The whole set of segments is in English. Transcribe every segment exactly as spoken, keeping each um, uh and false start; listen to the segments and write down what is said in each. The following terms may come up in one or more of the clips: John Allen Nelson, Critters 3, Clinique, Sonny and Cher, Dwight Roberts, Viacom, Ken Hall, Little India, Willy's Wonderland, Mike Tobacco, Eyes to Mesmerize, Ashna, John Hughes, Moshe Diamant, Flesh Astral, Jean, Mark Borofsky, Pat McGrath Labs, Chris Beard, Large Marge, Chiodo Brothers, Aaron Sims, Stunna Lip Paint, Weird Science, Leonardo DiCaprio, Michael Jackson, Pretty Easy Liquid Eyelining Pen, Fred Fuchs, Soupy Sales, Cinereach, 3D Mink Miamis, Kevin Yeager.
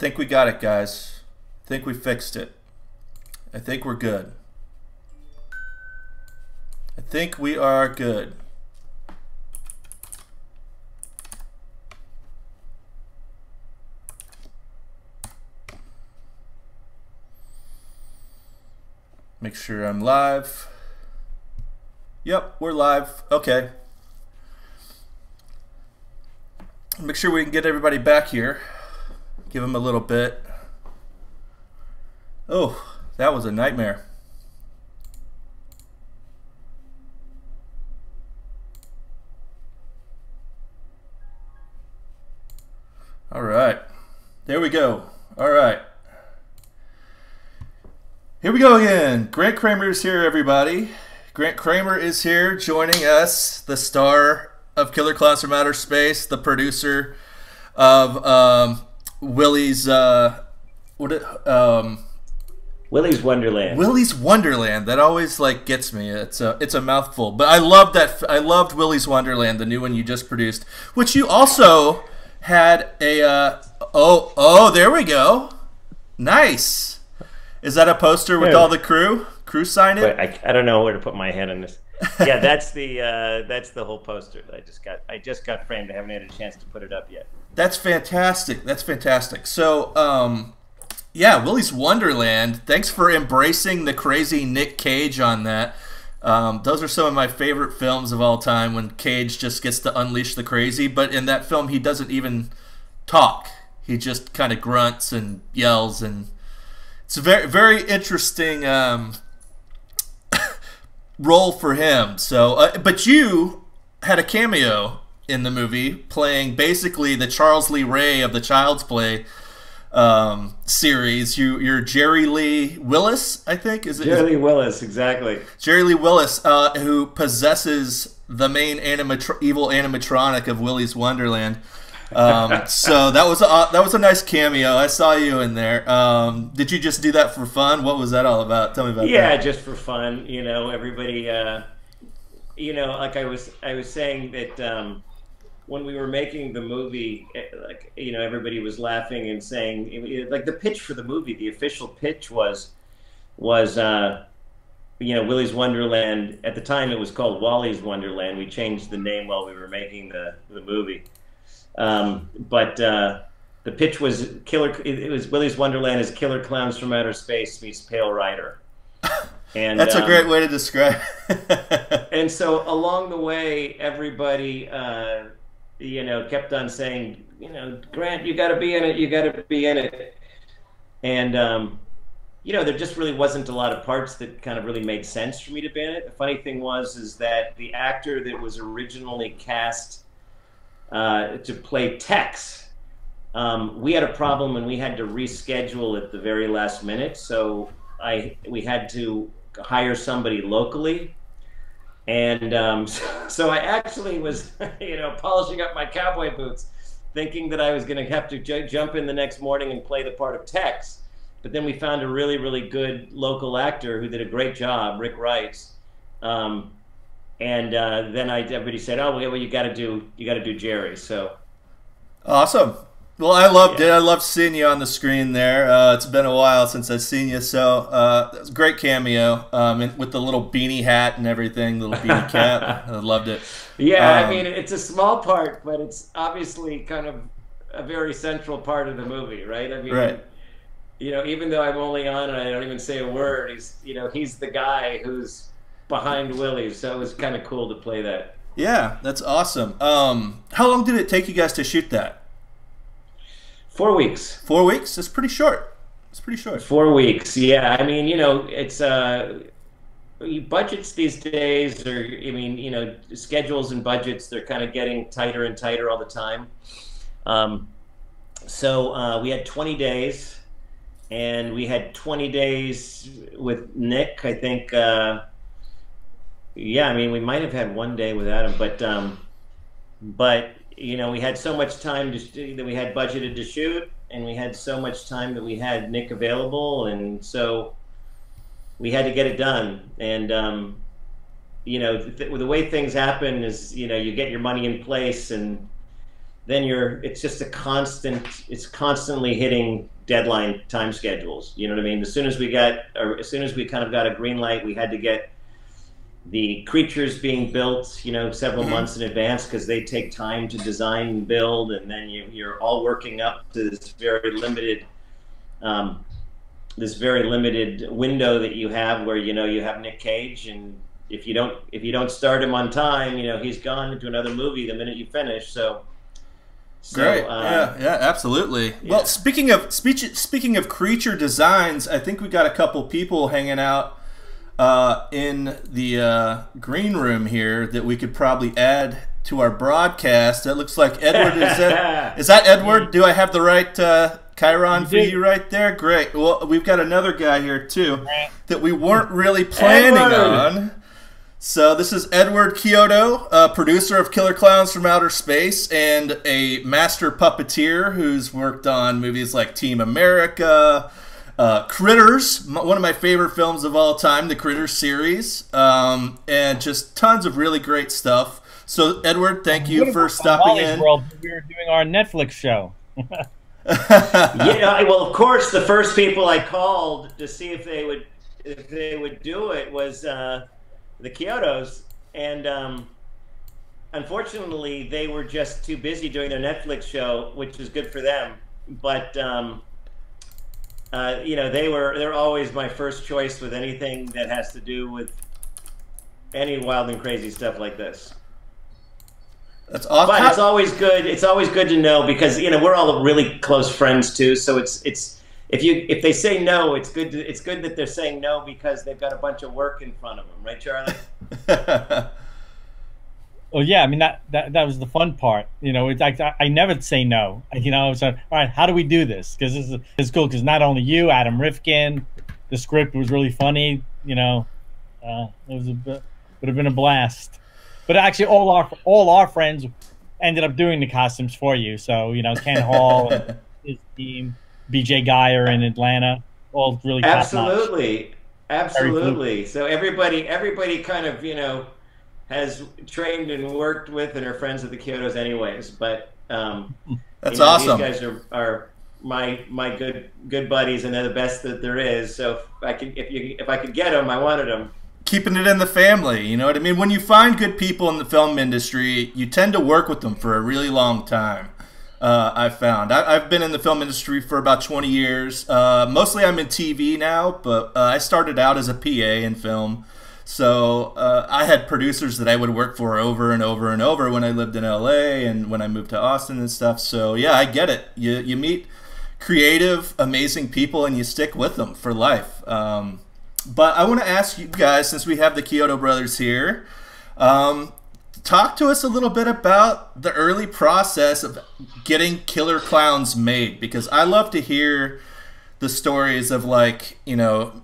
Think we got it, guys. Think we fixed it. I think we're good. I think we are good. Make sure I'm live. Yep, we're live. Okay. Make sure we can get everybody back here. Give them a little bit. Oh, that was a nightmare. All right. There we go. All right. Here we go again. Grant Cramer is here, everybody. Grant Cramer is here joining us, the star of Killer Klowns from Outer Space, the producer of um, Willy's uh, what it, um, Willy's Wonderland. Willy's Wonderland. That always like gets me. It's a it's a mouthful, but I love that. I loved Willy's Wonderland, the new one you just produced, which you also had a uh, oh oh there we go, nice. Is that a poster with all the crew? Crew sign it? I, I don't know where to put my head on this. Yeah, that's the uh, that's the whole poster that I just got. I just got framed. I haven't had a chance to put it up yet. That's fantastic. That's fantastic. So, um, yeah, Willy's Wonderland. Thanks for embracing the crazy Nick Cage on that. Um, those are some of my favorite films of all time. When Cage just gets to unleash the crazy, but in that film he doesn't even talk. He just kind of grunts and yells and. It's a very, very interesting um, role for him. So, uh, but you had a cameo in the movie, playing basically the Charles Lee Ray of the Child's Play um, series. You, you're Jerry Lee Willis, I think. Is it Jerry Lee Willis? Exactly. Jerry Lee Willis, uh, who possesses the main animatro evil animatronic of Willy's Wonderland. um, so that was a, that was a nice cameo. I saw you in there. Um, did you just do that for fun? What was that all about? Tell me about yeah, that. Yeah, just for fun. You know, everybody. Uh, you know, like I was, I was saying that um, when we were making the movie, like you know, everybody was laughing and saying, like the pitch for the movie, the official pitch was, was uh, you know, Willy's Wonderland. At the time, it was called Wally's Wonderland. We changed the name while we were making the the movie. Um, but uh, the pitch was killer. It was Willy's Wonderland is Killer Klowns from Outer Space meets Pale Rider, and that's um, a great way to describe. And so along the way, everybody, uh, you know, kept on saying, you know, Grant, you got to be in it. You got to be in it. And um, you know, there just really wasn't a lot of parts that kind of really made sense for me to be in it. The funny thing was is that the actor that was originally cast. Uh, to play Tex. Um, we had a problem and we had to reschedule at the very last minute, so I we had to hire somebody locally. And um, so, so I actually was, you know, polishing up my cowboy boots, thinking that I was going to have to j jump in the next morning and play the part of Tex. But then we found a really, really good local actor who did a great job, Rick Rice. Um, And uh, then I, everybody said, "Oh, well, you got to do, you got to do Jerry." So, awesome. Well, I loved yeah. it. I loved seeing you on the screen there. Uh, it's been a while since I've seen you, so uh, it was a great cameo. Um, and with the little beanie hat and everything, little beanie cap. I loved it. Yeah, um, I mean, it's a small part, but it's obviously kind of a very central part of the movie, right? I mean, right. You know, even though I'm only on and I don't even say a word, he's, you know, he's the guy who's. Behind Willy's, so it was kind of cool to play that. Yeah, that's awesome. Um, how long did it take you guys to shoot that? Four weeks. Four weeks? It's pretty short. It's pretty short. Four weeks. Yeah, I mean, you know, it's uh, budgets these days, or I mean, you know, schedules and budgets—they're kind of getting tighter and tighter all the time. Um, so uh, we had twenty days, and we had twenty days with Nick. I think. Uh, Yeah, I mean, we might have had one day without him, but um, but you know, we had so much time to, that we had budgeted to shoot, and we had so much time that we had Nick available, and so we had to get it done. And um, you know, th the way things happen is, you know, you get your money in place, and then you're it's just a constant it's constantly hitting deadline time schedules. You know what I mean? As soon as we got or as soon as we kind of got a green light, we had to get the creatures being built, you know, several months in advance, because they take time to design and build, and then you, you're all working up to this very limited, um, this very limited window that you have, where you know you have Nick Cage, and if you don't if you don't start him on time, you know he's gone to another movie the minute you finish. So, so great, uh, yeah, yeah, absolutely. Yeah. Well, speaking of speech, speaking of creature designs, I think we got a couple people hanging out Uh, in the uh, green room here that we could probably add to our broadcast. It looks like Edward is that is that Edward? Do I have the right uh, Chiron for you right there? Great. Well, we've got another guy here too that we weren't really planning Edward. on. So this is Edward Chiodo, uh, producer of Killer Klowns from Outer Space and a master puppeteer who's worked on movies like Team America, Uh, Critters, one of my favorite films of all time, the Critters series, um, and just tons of really great stuff. So, Edward, thank you for stopping in. World, we're doing our Netflix show. Yeah, well, of course, the first people I called to see if they would if they would do it was uh, the Chiodos, and um, unfortunately, they were just too busy doing their Netflix show, which is good for them, but. Um, Uh, you know, they were, they're always my first choice with anything that has to do with any wild and crazy stuff like this. That's awesome. But it's always good, it's always good to know, because, you know, we're all really close friends too, so it's, it's, if you, if they say no, it's good to, it's good that they're saying no because they've got a bunch of work in front of them, right, Charlie? Well, yeah, I mean, that, that, that was the fun part. You know, it's like, I, I never say no. You know, so, all right, how do we do this? Because this is, this is cool, because not only you, Adam Rifkin, the script was really funny. You know, uh, it was a, would have been a blast. But actually, all our, all our friends ended up doing the costumes for you. So, you know, Ken Hall and his team, B J Geyer in Atlanta, all really Absolutely. Absolutely. So everybody, everybody kind of, you know, has trained and worked with and are friends with the Chiodos anyways, but um, that's you know, awesome. These guys are, are my my good good buddies, and they're the best that there is. So if I could if you if I could get them, I wanted them. Keeping it in the family, you know what I mean. When you find good people in the film industry, you tend to work with them for a really long time. Uh, I've found I, I've been in the film industry for about twenty years. Uh, mostly, I'm in T V now, but uh, I started out as a P A in film. So uh, I had producers that I would work for over and over and over when I lived in L A and when I moved to Austin and stuff. So yeah, I get it. You you meet creative, amazing people and you stick with them for life. Um, but I want to ask you guys, since we have the Chiodo brothers here, um, talk to us a little bit about the early process of getting Killer Klowns made, because I love to hear the stories of, like, you know,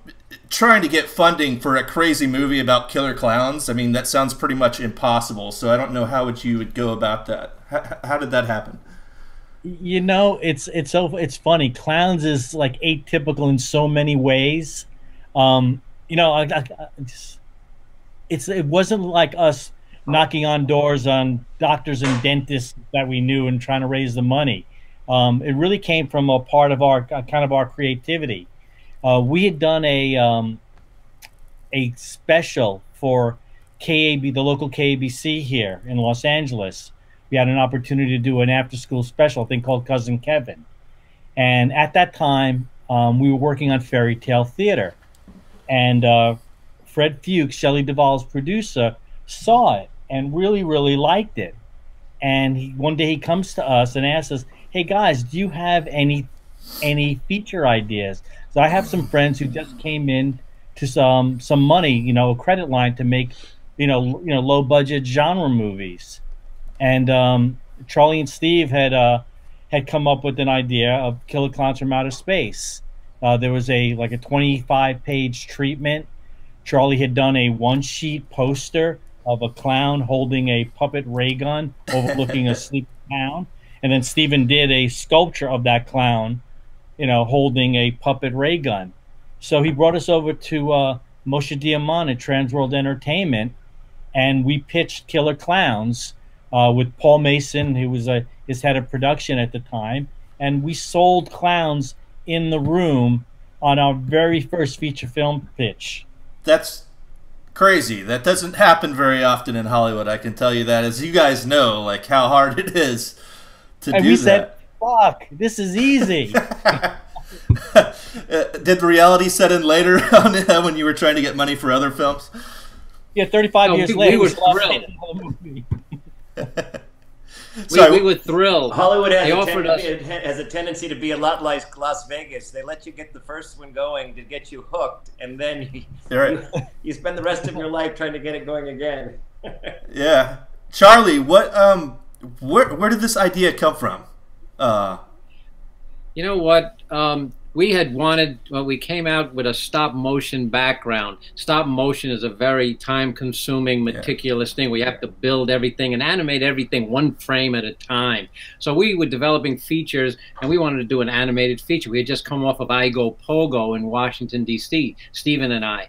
trying to get funding for a crazy movie about killer clowns. I mean, that sounds pretty much impossible, so I don't know how would you would go about that. How, how did that happen? You know, it's it's so it's funny. Clowns is like atypical in so many ways. Um, you know, I, I, I just, it's it wasn't like us knocking on doors on doctors and dentists that we knew and trying to raise the money. Um, it really came from a part of our kind of our creativity. Uh, we had done a um, a special for K A B, the local K A B C here in Los Angeles. We had an opportunity to do an after-school special thing called Cousin Kevin, and at that time um, we were working on fairy tale theater, and uh, Fred Fuchs, Shelley Duvall's producer, saw it and really, really liked it. And he, one day he comes to us and asks us, "Hey guys, do you have any any feature ideas?" So I have some friends who just came in to some some money, you know, a credit line to make, you know, you know, low budget genre movies, and um, Charlie and Steve had uh, had come up with an idea of Killer Klowns from Outer Space. Uh, there was a like a twenty-five page treatment. Charlie had done a one sheet poster of a clown holding a puppet ray gun overlooking a sleeping clown, and then Stephen did a sculpture of that clown, you know, holding a puppet ray gun. So he brought us over to uh, Moshe Diamant at Trans World Entertainment, and we pitched Killer Klowns uh, with Paul Mason, who was a, his head of production at the time. And we sold clowns in the room on our very first feature film pitch. That's crazy. That doesn't happen very often in Hollywood, I can tell you that, as you guys know, like how hard it is to and do we that. Said, fuck, this is easy. Did reality set in later on when you were trying to get money for other films? Yeah, thirty-five no, years we, later. We were thrilled. We, Sorry, we were thrilled. Hollywood has a, ten us. It has a tendency to be a lot like Las Vegas. They let you get the first one going to get you hooked, and then you, right. you, you spend the rest of your life trying to get it going again. Yeah. Charlie, what, um, where, where did this idea come from? Uh, you know what? Um, we had wanted, well, we came out with a stop motion background. Stop motion is a very time consuming, meticulous yeah. thing. We have to build everything and animate everything one frame at a time. So we were developing features and we wanted to do an animated feature. We had just come off of I Go Pogo in Washington, D C, Stephen and I.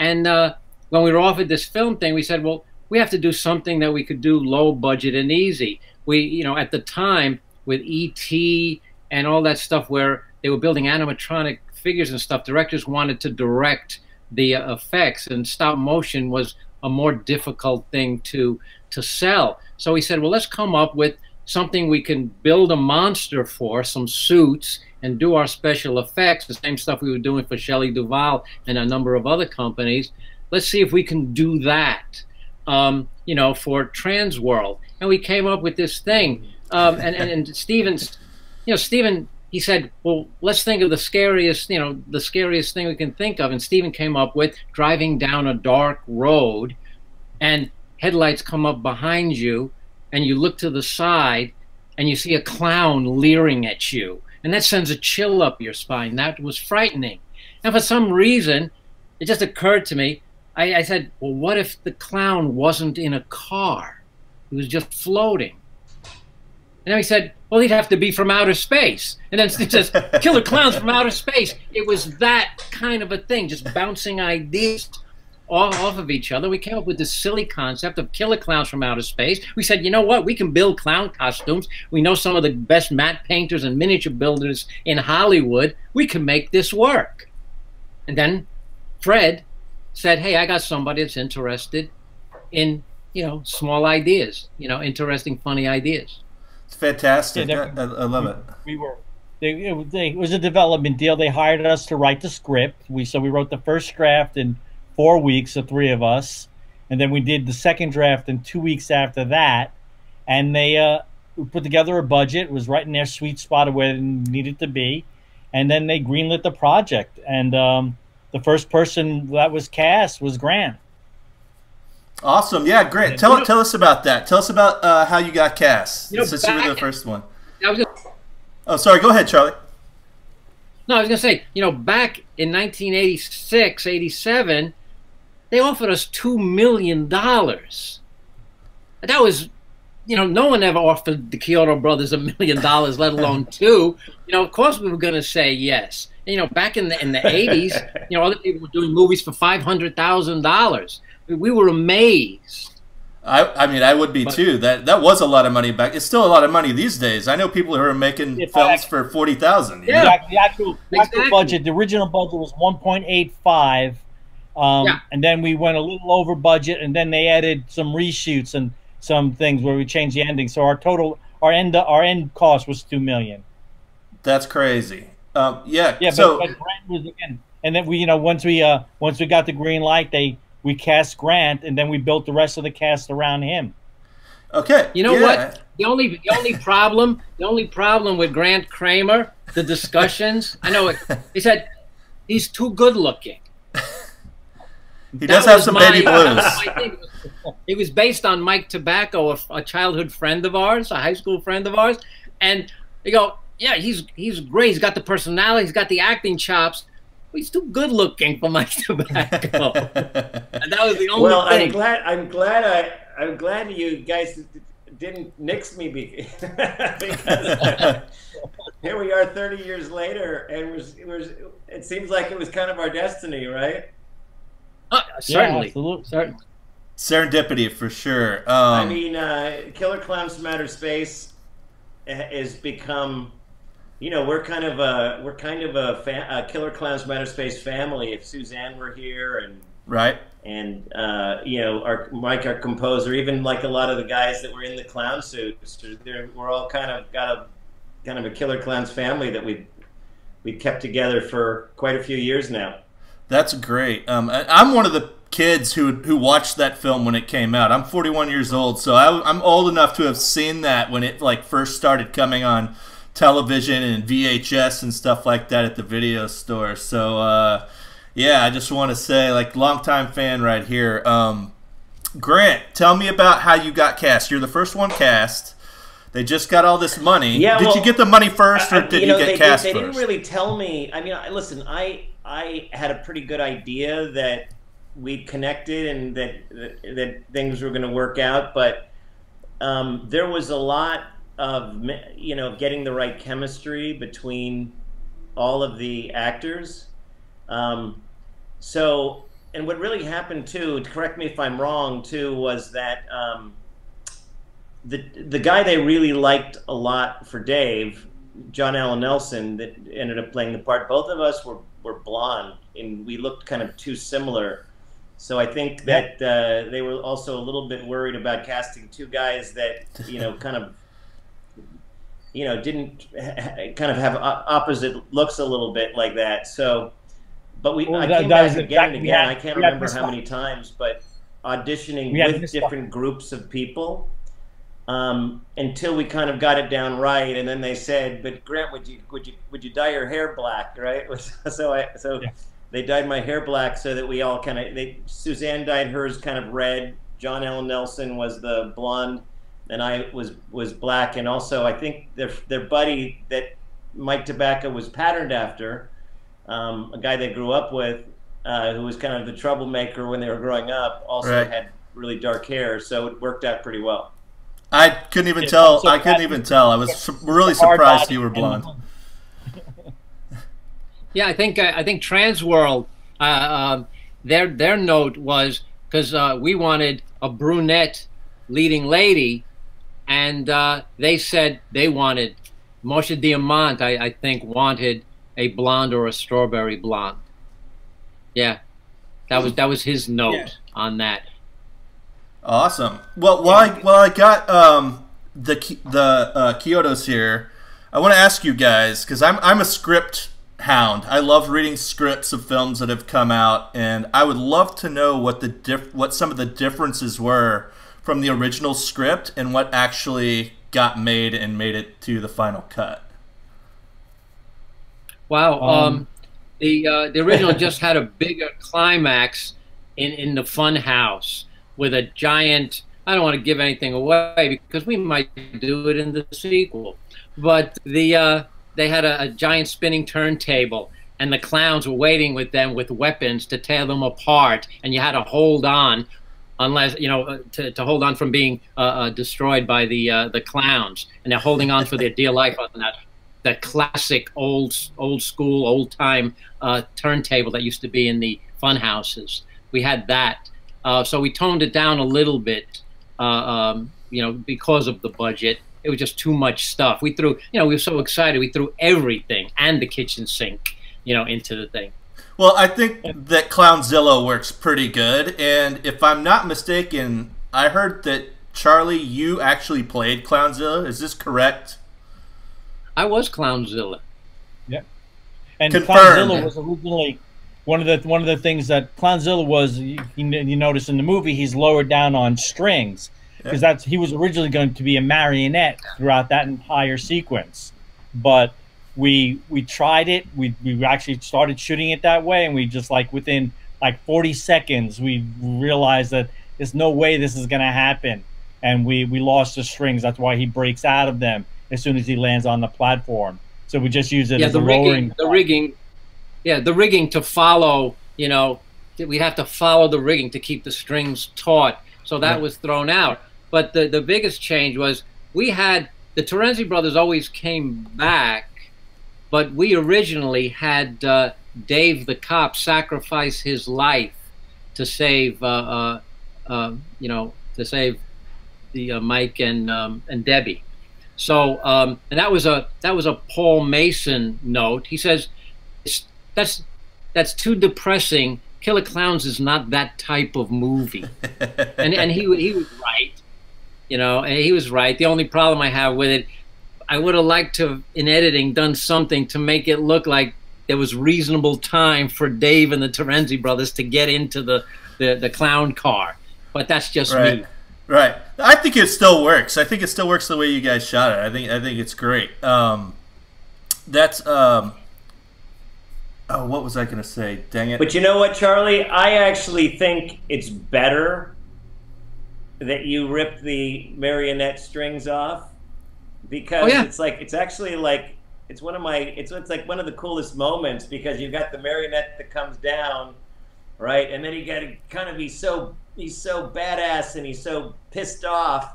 And uh, when we were offered this film thing, we said, well, we have to do something that we could do low budget and easy. We, you know, at the time with E T and all that stuff where they were building animatronic figures and stuff, directors wanted to direct the effects, and stop motion was a more difficult thing to to sell. So we said, well, let's come up with something we can build a monster for, some suits, and do our special effects, the same stuff we were doing for Shelley Duvall and a number of other companies. Let's see if we can do that, um, you know, for Trans World. And we came up with this thing. Um, and, and, and Stephen's, you know, Stephen... He said, well, let's think of the scariest, you know, the scariest thing we can think of. And Stephen came up with driving down a dark road and headlights come up behind you and you look to the side and you see a clown leering at you. And that sends a chill up your spine. That was frightening. And for some reason, it just occurred to me, I, I said, well, what if the clown wasn't in a car? He was just floating. And then he said, well, he'd have to be from outer space. And then it says, Killer Klowns from Outer Space. It was that kind of a thing, just bouncing ideas all off of each other. We came up with this silly concept of Killer Klowns from Outer Space. We said, you know what? We can build clown costumes. We know some of the best matte painters and miniature builders in Hollywood. We can make this work. And then Fred said, hey, I got somebody that's interested in, you know, small ideas, you know, interesting, funny ideas. It's fantastic. Yeah, I, I love we, it. We were, they, it, they, it was a development deal. They hired us to write the script. We so we wrote the first draft in four weeks, the three of us, and then we did the second draft in two weeks after that. And they uh, put together a budget. It was right in their sweet spot of where it needed to be. And then they greenlit the project. And um, the first person that was cast was Grant. Awesome. Yeah, Grant. Tell, you know, tell us about that. Tell us about uh, how you got cast, you know, since you were the first one. I was gonna, oh, sorry. Go ahead, Charlie. No, I was going to say, you know, back in nineteen eighty-six, eighty-seven, they offered us two million dollars. That was, you know, no one ever offered the Chiodo Brothers a million dollars, let alone two. You know, of course we were going to say yes. And, you know, back in the, in the eighties, you know, other people were doing movies for five hundred thousand dollars. We were amazed. I, I mean, I would be but, too. That that was a lot of money back. It's still a lot of money these days. I know people who are making films actually, for forty thousand. Yeah, know? the actual, the actual exactly. budget. The original budget was one point eight five, um, yeah. and then we went a little over budget, and then they added some reshoots and some things where we changed the ending. So our total, our end, our end cost was two million. That's crazy. Um, yeah. Yeah. So, but, but Grant was again, and then we, you know, once we uh, once we got the green light, they. We cast Grant, and then we built the rest of the cast around him. Okay. You know yeah. what? The only the only problem the only problem with Grant Cramer, the discussions. I know it. He said he's too good looking. He that does have some my, baby blues. I think it, was, it was based on Mike Tobacco, a, a childhood friend of ours, a high school friend of ours, and they go, yeah, he's he's great. He's got the personality. He's got the acting chops. He's too good looking for Mike Tobacco, and that was the only. Well, thing. I'm glad. I'm glad. I. I'm glad you guys didn't nix me be because here we are, thirty years later, and we're, we're, it seems like it was kind of our destiny, right? Uh, certainly, yeah, absolutely. Certainly. Serendipity for sure. Um, I mean, uh, Killer Klowns from Outer Space has become, you know, we're kind of a we're kind of a, fa a Killer Klowns from Outer Space family. If Suzanne were here, and right, and uh, you know, our Mike, our composer, even like a lot of the guys that were in the clown suits, we're all kind of got a kind of a Killer Klowns family that we we kept together for quite a few years now. That's great. Um, I, I'm one of the kids who who watched that film when it came out. I'm forty-one years old, so I, I'm old enough to have seen that when it like first started coming on television and V H S and stuff like that at the video store. So uh, yeah, I just want to say, like, longtime fan right here. Um, Grant, tell me about how you got cast. You're the first one cast. They just got all this money. Yeah, did well, you get the money first, or I, did you, know, you get they, cast they, they first? They didn't really tell me. I mean, listen, I I had a pretty good idea that we connected and that that things were going to work out, but um, there was a lot of you know getting the right chemistry between all of the actors. Um, so, and what really happened too, correct me if I'm wrong too, was that um, the the guy they really liked a lot for Dave, John Allen Nelson, that ended up playing the part. Both of us were were blonde, and we looked kind of too similar. So I think that uh, they were also a little bit worried about casting two guys that, you know, kind of, you know, didn't kind of have opposite looks a little bit like that. So, but we, well, I that, came that back again and again. Had, I can't remember how many times, but auditioning with different groups of people um, until we kind of got it down right. And then they said, "But Grant, would you would you would you dye your hair black?" Right? so I so. Yeah. They dyed my hair black so that we all kind of, they, Suzanne dyed hers kind of red. John Allen Nelson was the blonde, and I was was black. And also, I think their their buddy that Mike Tobacco was patterned after, um, a guy they grew up with, uh, who was kind of the troublemaker when they were growing up, also right. had really dark hair. So it worked out pretty well. I couldn't even tell. So I couldn't even tell. I was su really surprised you were blonde. Yeah, I think I think Trans World, uh, uh, their their note was because uh, we wanted a brunette leading lady, and uh, they said they wanted Moshe Diamant. I, I think wanted a blonde or a strawberry blonde. Yeah, that was that was his note yeah. on that. Awesome. Well, while yeah. I, while I got um, the the uh, Chiodos here, I want to ask you guys, because I'm I'm a script hound. I love reading scripts of films that have come out, and I would love to know what the diff what some of the differences were from the original script and what actually got made and made it to the final cut. Wow, um, um, the uh, the original just had a bigger climax in in the fun house with a giant. I don't want to give anything away because we might do it in the sequel, but the. Uh, They had a, a giant spinning turntable, and the clowns were waiting with them with weapons to tear them apart, and you had to hold on, unless you know, to, to hold on from being uh, uh, destroyed by the uh, the clowns, and they're holding on for their dear life on that that classic old old school old time uh, turntable that used to be in the fun houses. We had that, uh, so we toned it down a little bit, uh, um, you know, because of the budget. It was just too much stuff. We threw, you know, we were so excited. We threw everything and the kitchen sink, you know, into the thing. Well, I think that Clownzilla works pretty good. And if I'm not mistaken, I heard that, Charlie, you actually played Clownzilla. Is this correct? I was Clownzilla. Yeah. And Confirmed. Clownzilla was originally one of the one of the things that Clownzilla was, you, you notice in the movie, he's lowered down on strings. Because that's he was originally going to be a marionette throughout that entire sequence, but we we tried it. We we actually started shooting it that way, and we just like within like forty seconds we realized that there's no way this is going to happen, and we we lost the strings. That's why he breaks out of them as soon as he lands on the platform. So we just use it yeah, as the a rigging, lowering the rigging, yeah, the rigging to follow. You know, we have to follow the rigging to keep the strings taut. So that yeah. was thrown out. But the, the biggest change was we had, the Terenzi brothers always came back, but we originally had uh, Dave the cop sacrifice his life to save uh, uh, um, you know, to save the uh, Mike and um, and Debbie. So um, and that was a that was a Paul Mason note. He says, it's, that's that's too depressing. Killer Klowns is not that type of movie. and and he he was right, you know, and he was right. The only problem I have with it, I would have liked to, in editing, done something to make it look like there was reasonable time for Dave and the Terenzi brothers to get into the, the, the clown car. But that's just right. me. Right. I think it still works. I think it still works the way you guys shot it. I think I think it's great. Um, that's um, oh, what was I going to say? Dang it. But you know what, Charlie? I actually think it's better that you rip the marionette strings off. Because oh, yeah. it's like it's actually like it's one of my it's it's like one of the coolest moments, because you've got the marionette that comes down, right, and then you got to kind of be so he's so badass and he's so pissed off,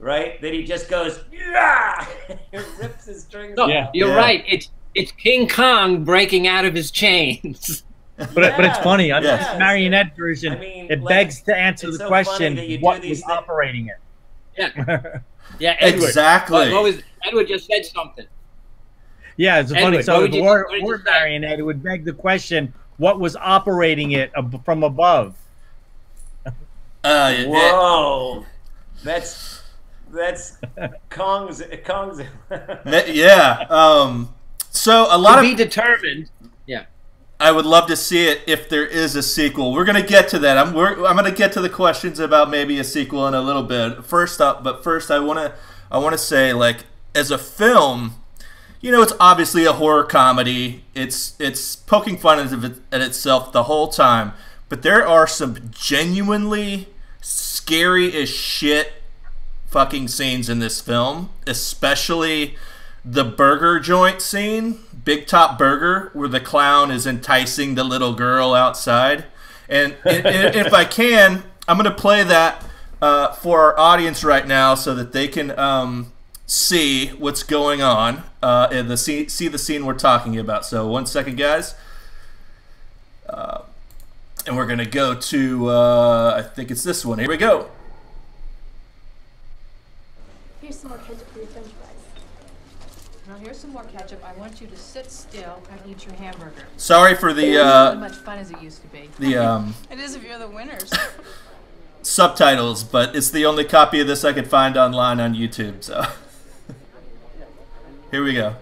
right, that he just goes yeah, and rips his strings. No, yeah, you're yeah. right. It's it's King Kong breaking out of his chains. But yeah, but it's funny. I mean, yeah, the marionette version, I mean, it like, begs to answer the so question: what was operating it? Yeah. Yeah, Edward. Exactly. What, what was, Edward just said something. Yeah, it's Edward, funny. So, the war, you, war marionette, it would beg the question: what was operating it ab from above? Uh, Whoa, it, that's that's Kong's Kong's. that, yeah. Um, so a lot to be of, determined. Yeah. I would love to see it if there is a sequel. We're gonna get to that. I'm we're, I'm gonna get to the questions about maybe a sequel in a little bit. First up, but first I wanna I wanna say, like, as a film, you know, it's obviously a horror comedy. It's it's poking fun at, it, at itself the whole time. But there are some genuinely scary as shit fucking scenes in this film, especially the burger joint scene, Big Top Burger, where the clown is enticing the little girl outside. And, and, and if I can, I'm going to play that uh, for our audience right now so that they can um, see what's going on uh, and the see, see the scene we're talking about. So one second, guys. Uh, and we're going to go to, uh, I think it's this one. Here we go. Here's some more ketchup for your french fries. Now here's some more ketchup. I want you to sit still and eat your hamburger. Sorry for the. Uh, not as much fun as it used to be. The um. It is if you're the winners. Subtitles, but it's the only copy of this I could find online on YouTube. So here we go.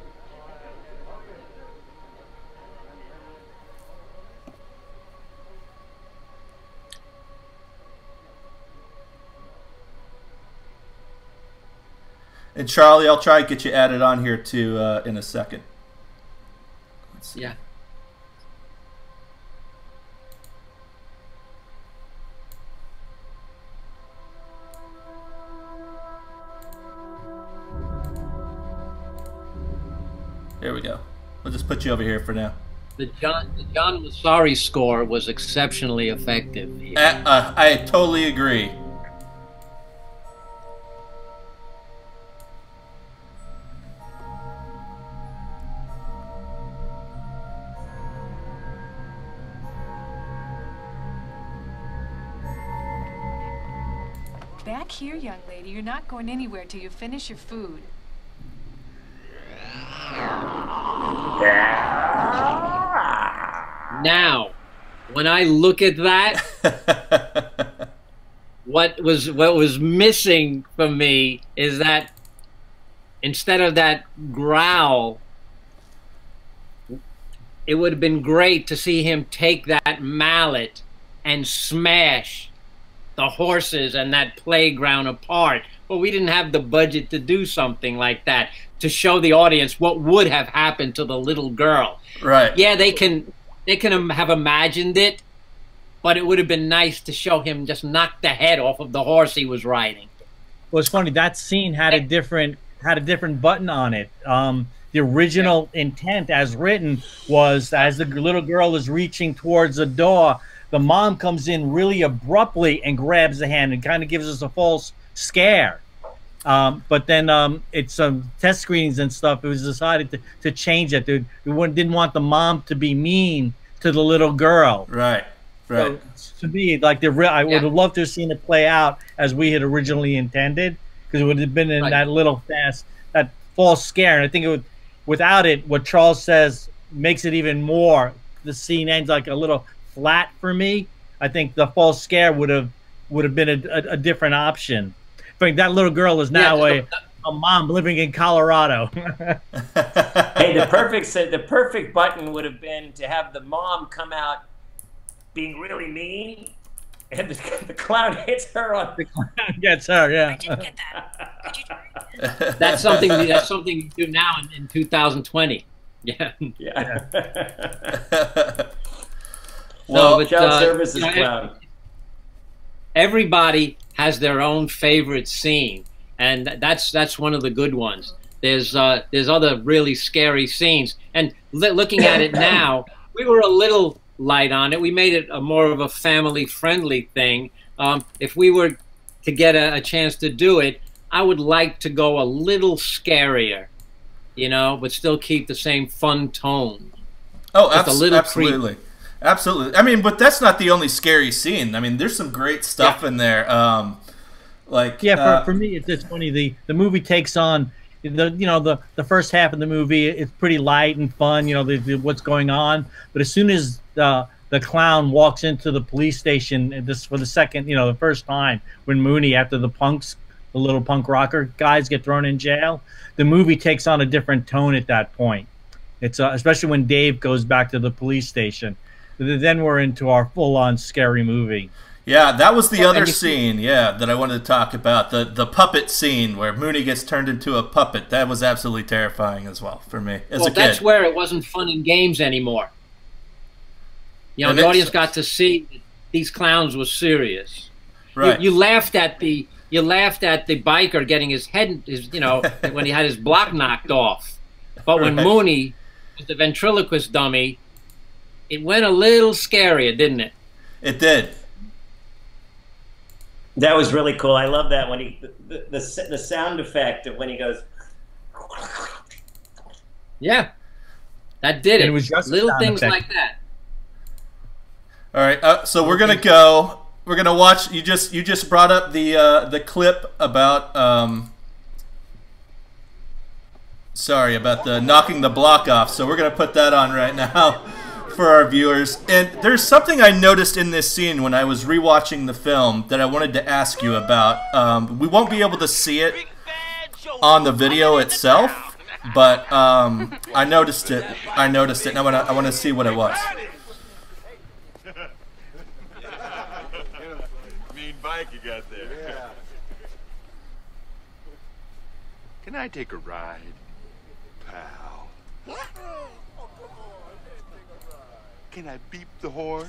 And Charlie, I'll try to get you added on here too uh, in a second. Let's see. Yeah. Here we go. We'll just put you over here for now. The John, the John Massari score was exceptionally effective. Yeah. Uh, uh, I totally agree. Back here, young lady. You're not going anywhere till you finish your food. Now, when I look at that, what was what was missing for me is that instead of that growl, it would have been great to see him take that mallet and smash the horses and that playground apart. But we didn't have the budget to do something like that, to show the audience what would have happened to the little girl. Right. Yeah, they can they can have imagined it, but it would have been nice to show him just knock the head off of the horse he was riding. Well, it's funny, that scene had a different had a different button on it. Um, the original yeah. intent as written was, as the little girl is reaching towards the door, the mom comes in really abruptly and grabs the hand and kind of gives us a false scare. Um, but then um, it's some test screenings and stuff. It was decided to, to change it. They didn't want the mom to be mean to the little girl. Right. Right. So, to me, like the real, I yeah. would have loved to have seen it play out as we had originally intended, because it would have been in right. that little fast, that false scare. And I think it would, without it, what Charles says makes it even more. The scene ends like a little flat for me. I think the false scare would have would have been a, a, a different option. I think that little girl is now yeah, a. a mom living in Colorado. Hey, the perfect the perfect button would have been to have the mom come out being really mean, and the, the clown hits her on the clown gets her. Yeah, I didn't get that. That's something. That's something you do now in, in two thousand twenty. Yeah. Yeah. yeah. Well, no, but, child uh, services you know, clown. Everybody has their own favorite scene. And that's that's one of the good ones. There's uh, there's other really scary scenes. And li looking at it now, we were a little light on it. We made it a more of a family-friendly thing. Um, if we were to get a, a chance to do it, I would like to go a little scarier, you know, but still keep the same fun tone. Oh, abs a little absolutely. Creepy. Absolutely. I mean, but that's not the only scary scene. I mean, there's some great stuff yeah. in there. Um Like, yeah, for, uh, for me, it's just funny. The the movie takes on the you know the the first half of the movie. It's pretty light and fun, you know, the, the, what's going on. But as soon as the the clown walks into the police station, and this for the second, you know, the first time when Mooney, after the punks, the little punk rocker guys get thrown in jail, the movie takes on a different tone at that point. It's uh, especially when Dave goes back to the police station. Then we're into our full-on scary movie. Yeah, that was the other scene, yeah, that I wanted to talk about. The the puppet scene where Mooney gets turned into a puppet. That was absolutely terrifying as well for me as a kid. Well, that's where it wasn't fun and games anymore. You know, the audience got to see these clowns were serious. Right. You, you laughed at the you laughed at the biker getting his head his you know, when he had his block knocked off. But when right. Mooney was the ventriloquist dummy, it went a little scarier, didn't it? It did. That was really cool. I love that when he the, the the sound effect of when he goes. Yeah, that did it. It was just little things effect. like that. All right, uh, so we're gonna go. We're gonna watch. You just you just brought up the uh, the clip about. Um, sorry about the knocking the block off. So we're gonna put that on right now for our viewers. And there's something I noticed in this scene when I was rewatching the film that I wanted to ask you about. Um, we won't be able to see it on the video itself, but um, I noticed it. I noticed it, and I want to. I want to see what it was. Mean bike you got there. Can I take a ride, pal? Can I beep the horn?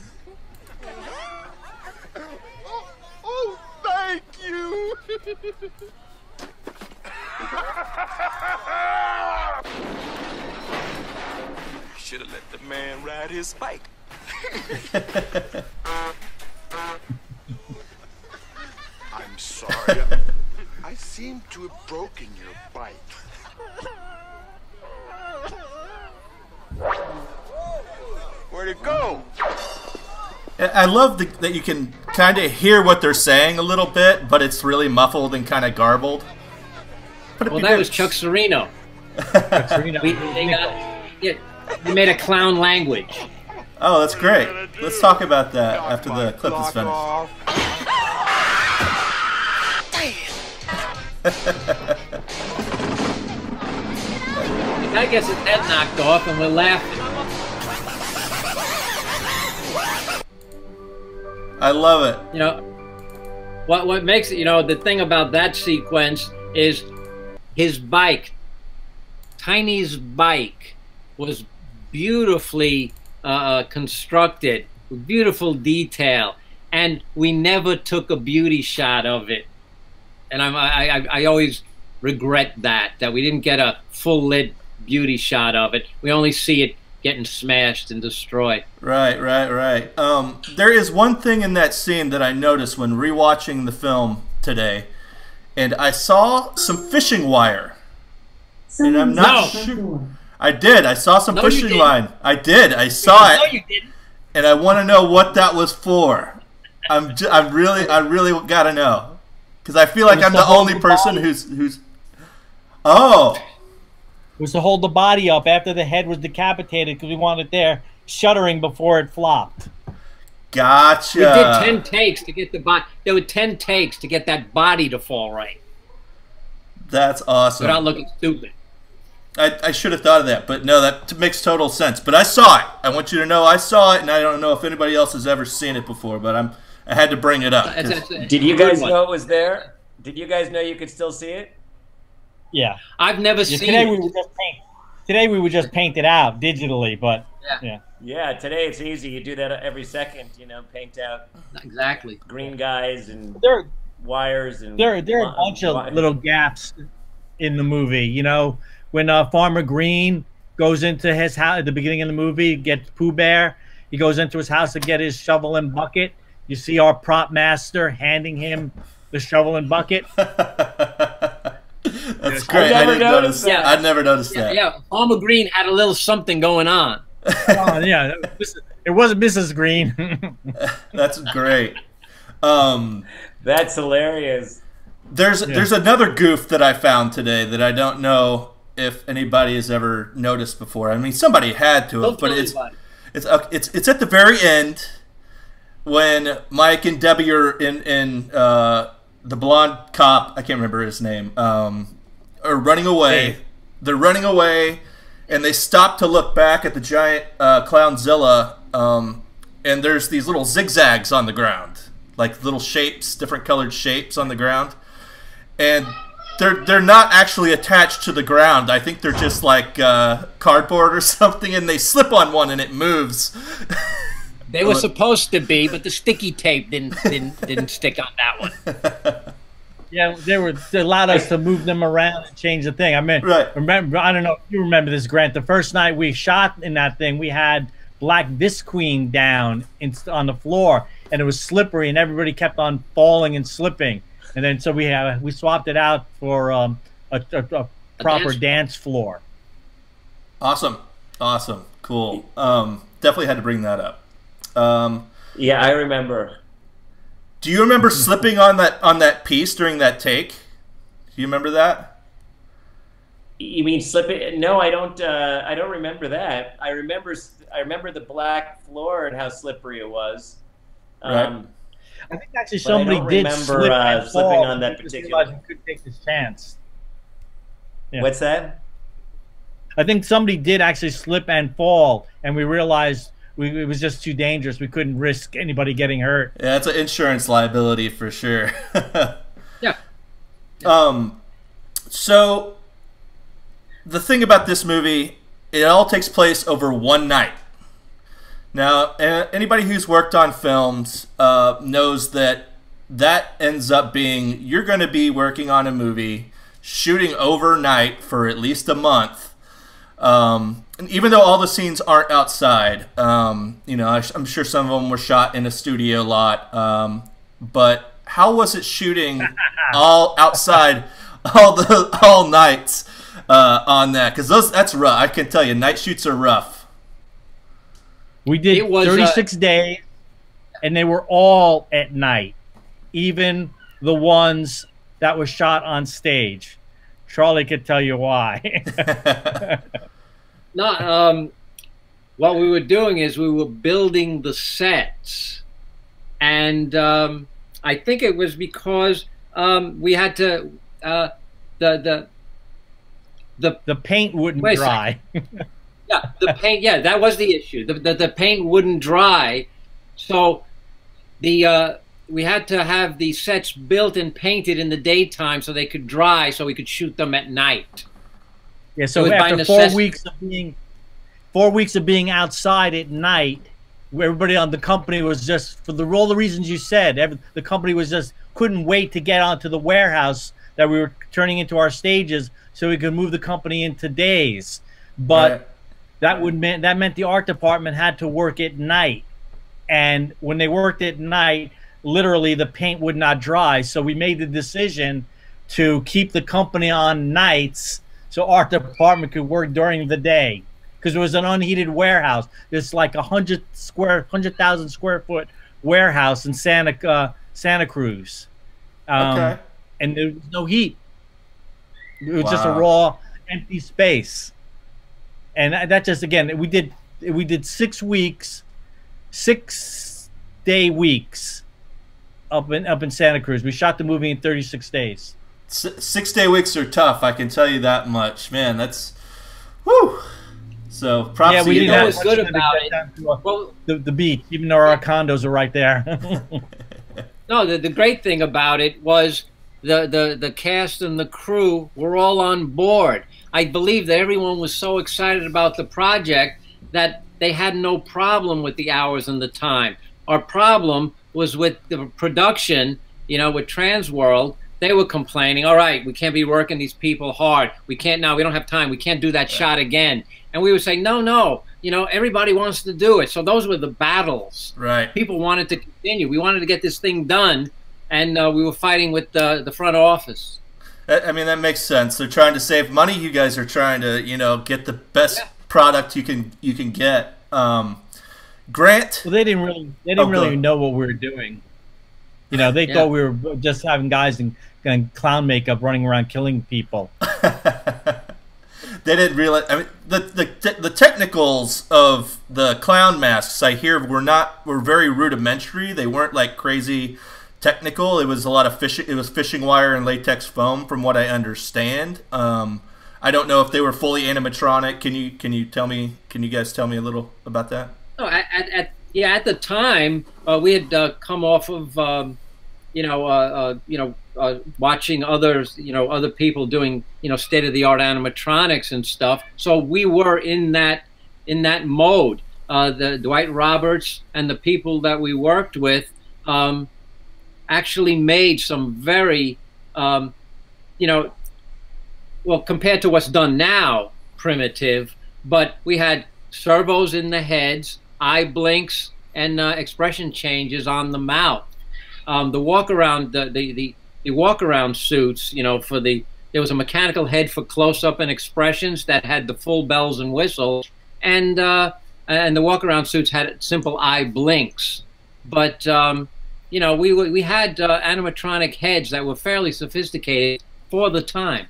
Oh, oh, thank you! Should have let the man ride his bike. I'm sorry. I seem to have broken your bike. Where'd it go? I love the, that you can kind of hear what they're saying a little bit, but it's really muffled and kind of garbled. Well, that was Chuck Serino. Chuck Serino. We, they got, yeah, they made a clown language. Oh, that's great. Let's talk about that after the clip is finished. The guy gets his head knocked off and we're laughing. I love it. You know, what what makes it, you know, the thing about that sequence is his bike, Tiny's bike, was beautifully uh, constructed, with beautiful detail, and we never took a beauty shot of it. And I'm, I, I, I always regret that, that we didn't get a full-lit beauty shot of it. We only see it getting smashed and destroyed. Right, right, right. Um, there is one thing in that scene that I noticed when rewatching the film today, and I saw some fishing wire. And I'm not no. sure. I did. I saw some no, fishing line. I did. I saw no, it. No, you didn't. and I want to know what that was for. I'm j I'm really I really gotta know, because I feel like I'm the only person who's who's. Oh. It was to hold the body up after the head was decapitated, because we wanted it there shuddering before it flopped. Gotcha. We did ten takes to get the body. There were ten takes to get that body to fall right. That's awesome. Without looking stupid. I, I should have thought of that, but no, that makes total sense. But I saw it. I want you to know I saw it, and I don't know if anybody else has ever seen it before, but I'm I had to bring it up. That's, that's, that's, did you guys know it was there? Did you guys know you could still see it? Yeah, I've never yeah, seen. Today it. we were just paint. Today we were just painted out digitally, but yeah. yeah, yeah. Today it's easy. You do that every second. You know, paint out exactly green guys and there, wires and there. There are a bunch wires. of little gaps in the movie. You know, when uh, Farmer Green goes into his house at the beginning of the movie, gets Pooh Bear. He goes into his house to get his shovel and bucket. You see our prop master handing him the shovel and bucket. That's great. I never noticed that. I never noticed that. Yeah, Alma Green had a little something going on. Oh, yeah, it wasn't Missus Green. That's great. Um, That's hilarious. There's yeah. there's another goof that I found today that I don't know if anybody has ever noticed before. I mean, somebody had to have, but it's it's, it's it's at the very end when Mike and Debbie are in in. Uh, The blonde cop, I can't remember his name, um, are running away. Hey. They're running away, and they stop to look back at the giant uh, clownzilla, um, and there's these little zigzags on the ground, like little shapes, different colored shapes on the ground. And they're, they're not actually attached to the ground. I think they're just like uh, cardboard or something, and they slip on one and it moves. They were supposed to be, but the sticky tape didn't didn't didn't stick on that one. Yeah, they were they allowed us to move them around and change the thing. I mean, right. remember I don't know if you remember this, Grant. The first night we shot in that thing, we had black visqueen down in, on the floor, and it was slippery, and everybody kept on falling and slipping. And then so we had we swapped it out for um, a, a, a proper a dance. dance floor. Awesome, awesome, cool. Um, definitely had to bring that up. Um, yeah, I remember. Do you remember slipping on that on that piece during that take? Do you remember that? You mean slipping? No, I don't. Uh, I don't remember that. I remember. I remember the black floor and how slippery it was. Um, right. I think actually somebody did remember slip uh, slipping on that particular. He could take this chance. Yeah. What's that? I think somebody did actually slip and fall, and we realized. We, it was just too dangerous. We couldn't risk anybody getting hurt. Yeah, that's an insurance liability for sure. yeah. yeah. Um, so the thing about this movie, it all takes place over one night. Now, anybody who's worked on films uh, knows that that ends up being, you're going to be working on a movie, shooting overnight for at least a month. Um, and even though all the scenes aren't outside, um, you know, I, I'm sure some of them were shot in a studio lot. Um, but how was it shooting all outside, all the all nights uh, on that? Because those that's rough. I can tell you, night shoots are rough. We did it was, thirty-six uh, days, and they were all at night, even the ones that were shot on stage. Charlie could tell you why. No, um, what we were doing is we were building the sets, and um, I think it was because um, we had to uh, the the the the paint wouldn't dry. yeah, the paint. Yeah, that was the issue. The the, the paint wouldn't dry, so the. Uh, We had to have the sets built and painted in the daytime so they could dry, so we could shoot them at night. Yeah. So after four weeks of being, four weeks of being outside at night, everybody on the company was just for the all the reasons you said. Every, the company was just couldn't wait to get onto the warehouse that we were turning into our stages, so we could move the company into days. But right. that would mean that meant the art department had to work at night, and when they worked at night. Literally the paint would not dry, so we made the decision to keep the company on nights so our department could work during the day. because it was an unheated warehouse. It's like a hundred square, hundred thousand square foot warehouse in Santa uh, Santa Cruz, um, okay. and there was no heat. It was wow. just a raw, empty space, and that just again we did we did six weeks, six day weeks, up in up in Santa Cruz. We shot the movie in thirty-six days. S six day weeks are tough. I can tell you that much, man. That's, whew. So props yeah, we to you guys. Good about it. To, uh, well, the the beach, even though our condos are right there. No, the the great thing about it was. The, the, the cast and the crew were all on board. I believe that everyone was so excited about the project that they had no problem with the hours and the time. Our problem was with the production, you know, with Trans World. They were complaining, all right, we can't be working these people hard. We can't now, we don't have time. We can't do that shot again. And we would say, no, no, you know, everybody wants to do it. So those were the battles. Right. People wanted to continue. We wanted to get this thing done. And uh, we were fighting with the, the front office. I mean, that makes sense. They're trying to save money. You guys are trying to, you know, get the best yeah. product you can you can get. Um, Grant. Well, they didn't really they didn't oh, really know what we were doing. You know, they yeah. thought we were just having guys in, in clown makeup running around killing people. They didn't realize. I mean, the the the technicals of the clown masks, I hear, were not were very rudimentary. They weren't like crazy. Technical. It was a lot of fishing. It was fishing wire and latex foam, from what I understand. Um, I don't know if they were fully animatronic. Can you can you tell me? Can you guys tell me a little about that? No, at, at yeah, at the time uh, we had uh, come off of um, you know uh, uh, you know uh, watching others you know other people doing you know state of the art animatronics and stuff. So we were in that in that mode. Uh, the Dwight Roberts and the people that we worked with. Um, actually made some very, um, you know, well, compared to what's done now, primitive, but we had servos in the heads, eye blinks, and uh, expression changes on the mouth. Um, the walk-around, the, the, the, the walk-around suits, you know, for the, there was a mechanical head for close-up and expressions that had the full bells and whistles, and, uh, and the walk-around suits had simple eye blinks. But, um, you know, we we had uh, animatronic heads that were fairly sophisticated for the time.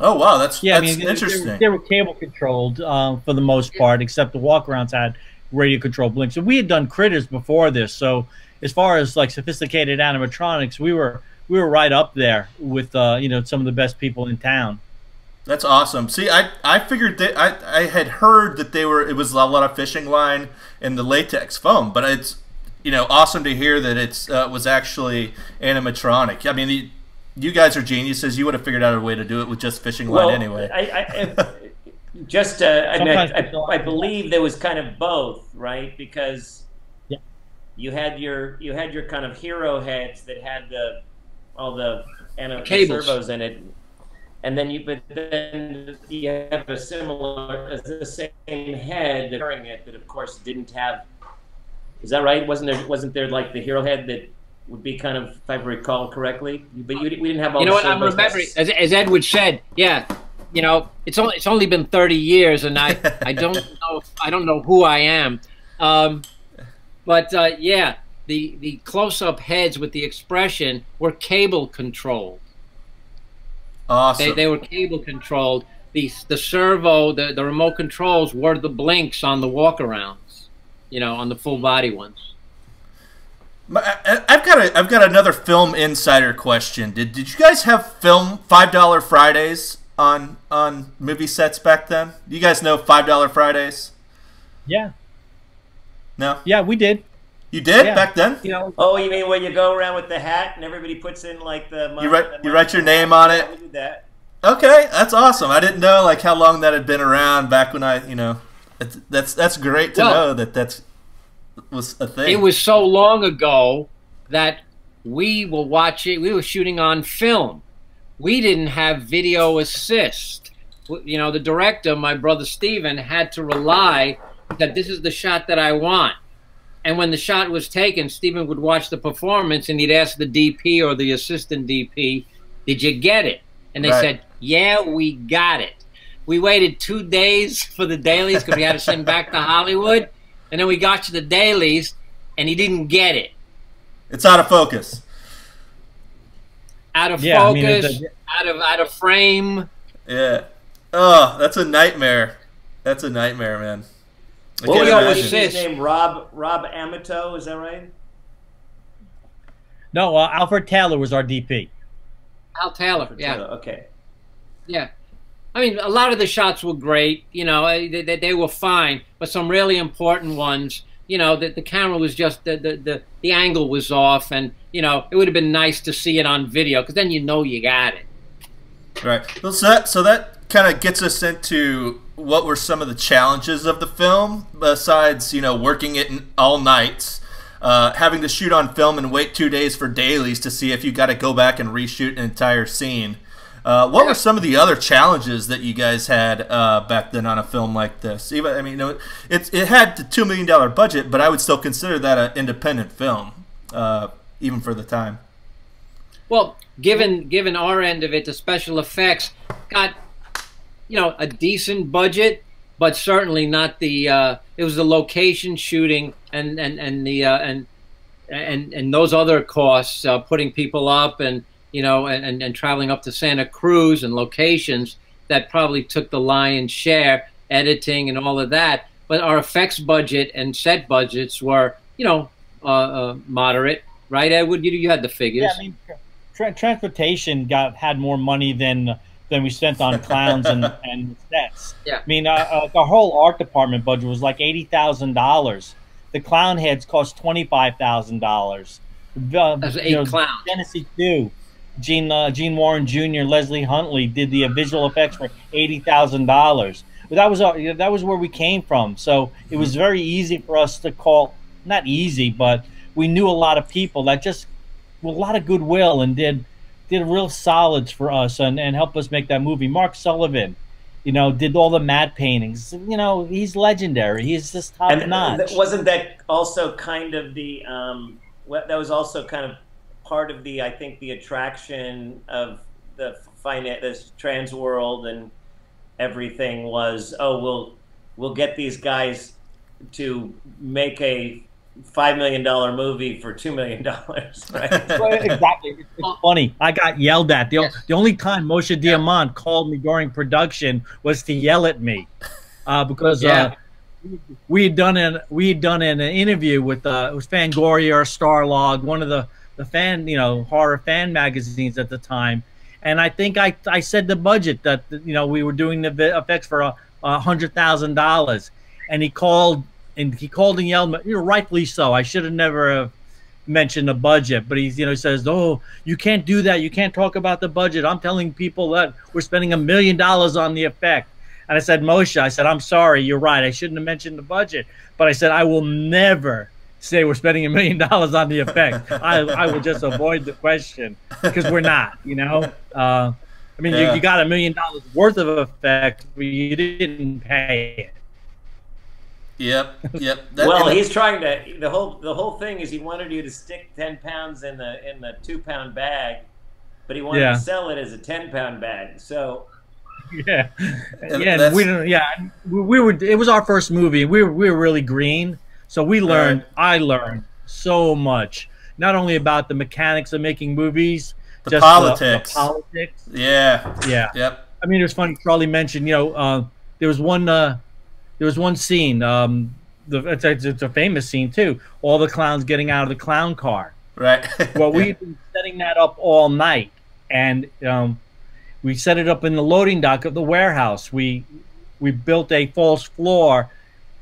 Oh wow, that's yeah, that's I mean, interesting. They, they, they were cable controlled um, for the most part, except the walkarounds had radio control blinks. So we had done Critters before this, so as far as like sophisticated animatronics, we were we were right up there with uh, you know some of the best people in town. That's awesome. See, I I figured that I I had heard that they were it was a lot of fishing line and the latex foam, but it's. You know, awesome to hear that it's uh, was actually animatronic. I mean, you, you guys are geniuses. You would have figured out a way to do it with just fishing line well, anyway. I, I, I, just, uh, I, mean, I, I believe there was kind of both, right? Because yeah. you had your you had your kind of hero heads that had the all the, the servos in it, and then you but then you have a similar, the same head during it that, of course, didn't have. Is that right? Wasn't there? Wasn't there like the hero head that would be kind of, if I recall correctly? But you, we didn't have all. You know the what? I'm remembering, as, as Edward said, yeah. You know, it's only it's only been thirty years, and I I don't know I don't know who I am, um, but uh, yeah, the the close up heads with the expression were cable controlled. Awesome. They they were cable controlled. The the servo, the the remote controls were the blinks on the walk around. You know, on the full body ones. I've got a, I've got another film insider question. Did did you guys have film five dollar Fridays on on movie sets back then? You guys know five dollar Fridays? Yeah. No. Yeah, we did. You did yeah. back then? You know, oh, you mean when you go around with the hat and everybody puts in like the money? You write you write your name on it. We did that. Okay, that's awesome. I didn't know like how long that had been around back when I you know. That's that's great to well, know that that's was a thing. It was so long ago that we were watching, we were shooting on film. We didn't have video assist. You know, the director, my brother Stephen, had to rely that this is the shot that I want. And when the shot was taken, Stephen would watch the performance and he'd ask the D P or the assistant D P, "Did you get it?" And they right. said, "Yeah, we got it." We waited two days for the dailies because we had to send back to Hollywood. And then we got to the dailies, and he didn't get it. It's out of focus. Out of yeah, focus, I mean, it's a... out of out of frame. Yeah. Oh, that's a nightmare. That's a nightmare, man. I what we always say his name, Rob Rob Amato, is that right? No, uh, Alfred Taylor was our D P. Al Taylor, Alfred yeah. Taylor, okay. Yeah. I mean, a lot of the shots were great, you know, they, they, they were fine, but some really important ones, you know, that the camera was just, the, the, the, the angle was off, and, you know, it would have been nice to see it on video, because then you know you got it. Right. Well, so that, so that kind of gets us into what were some of the challenges of the film, besides, you know, working it in all nights, uh, having to shoot on film and wait two days for dailies to see if you got to go back and reshoot an entire scene. Uh, what were some of the other challenges that you guys had uh, back then on a film like this? Even, I mean, you know, it, it had the two million dollar budget, but I would still consider that an independent film, uh, even for the time. Well, given given our end of it, the special effects got, you know, a decent budget, but certainly not the. Uh, it was the location shooting and and and the uh, and and and those other costs, uh, putting people up and. You know, and, and traveling up to Santa Cruz and locations that probably took the lion's share, editing and all of that. But our effects budget and set budgets were, you know, uh, uh, moderate, right, Edward? You, you had the figures. Yeah, I mean, tra transportation got had more money than than we spent on clowns and, and sets. Yeah. I mean, uh, uh, the whole art department budget was like eighty thousand dollars. The clown heads cost twenty five thousand dollars. That's eight you know, clowns. Genesis two. Gene, uh, Gene Warren Junior, Leslie Huntley did the uh, visual effects for eighty thousand dollars. That was uh, that was where we came from, so it was very easy for us to call. Not easy, but we knew a lot of people that just with a lot of goodwill and did did real solids for us and and helped us make that movie. Mark Sullivan, you know, did all the matte paintings. You know, he's legendary. He's just top and, notch. Wasn't that also kind of the? Um, that was also kind of. Part of the, I think, the attraction of the finance, Trans World, and everything was, oh, we'll we'll get these guys to make a five million dollar movie for two million dollars, right? Exactly. It's, it's funny. I got yelled at. The, yes. the only time Moshe Diamant called me during production was to yell at me uh, because. Yeah. Uh, we had done an we had done an interview with uh, it was Fangoria or Starlog, one of the the fan you know horror fan magazines at the time, and I think I I said the budget that you know we were doing the effects for a, a hundred thousand dollars, and he called and he called and yelled, you know, rightfully so. I should have never have mentioned the budget, but he's you know he says, oh, you can't do that, you can't talk about the budget. I'm telling people that we're spending a million dollars on the effect. And I said, Moshe, I said, I'm sorry, you're right. I shouldn't have mentioned the budget. But I said, I will never say we're spending a million dollars on the effect. I, I will just avoid the question because we're not, you know. Uh, I mean, yeah. you, you got a million dollars worth of effect, but you didn't pay it. Yep, yep. That, well, he's trying to, the whole the whole thing is he wanted you to stick ten pounds in the, in the two-pound bag, but he wanted yeah. to sell it as a ten-pound bag. So... Yeah, and yeah, we don't. Yeah, we, we were. It was our first movie. We were we were really green, so we learned. Right. I learned so much, not only about the mechanics of making movies, the just politics. The, the politics. Yeah. Yeah. Yep. I mean, it was funny. Charlie mentioned. You know, uh, there was one. Uh, there was one scene. Um, the it's a, it's a famous scene too. All the clowns getting out of the clown car. Right. Well, we've been setting that up all night, and. Um, We set it up in the loading dock of the warehouse. We we built a false floor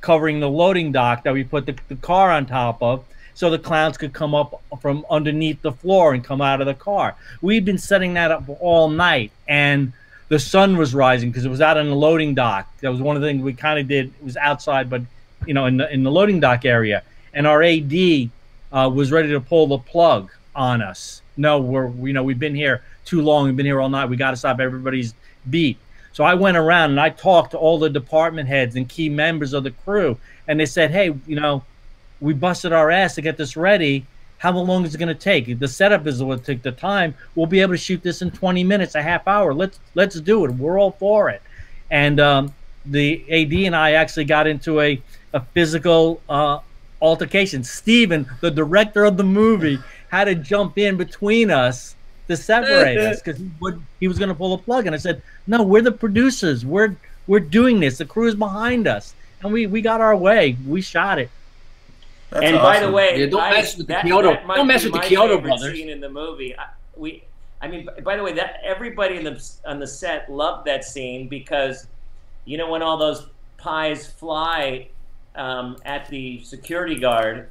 covering the loading dock that we put the, the car on top of so the clowns could come up from underneath the floor and come out of the car. We'd been setting that up all night, and the sun was rising because it was out on the loading dock. That was one of the things we kind of did. It was outside, but, you know, in the, in the loading dock area. And our A D uh, was ready to pull the plug on us. No, we're, you know, we've been here too long. We've been here all night. We got to stop everybody's beat. So I went around and I talked to all the department heads and key members of the crew, and they said, "Hey, you know, we busted our ass to get this ready. How long is it going to take? The setup is what took the time. We'll be able to shoot this in twenty minutes, a half hour. Let's let's do it. We're all for it." And um, the A D and I actually got into a, a physical uh, altercation. Stephen, the director of the movie, had to jump in between us to separate us because he, he was going to pull a plug. And I said, no, we're the producers. We're, we're doing this. The crew is behind us. And we, we got our way. We shot it. That's and awesome. By the way, yeah, don't, I, mess with the that, Chiodo. That don't mess with the Chiodo brothers. Scene in the movie. I, we, I mean, by the way, that everybody in the on the set loved that scene because, you know, when all those pies fly um, at the security guard.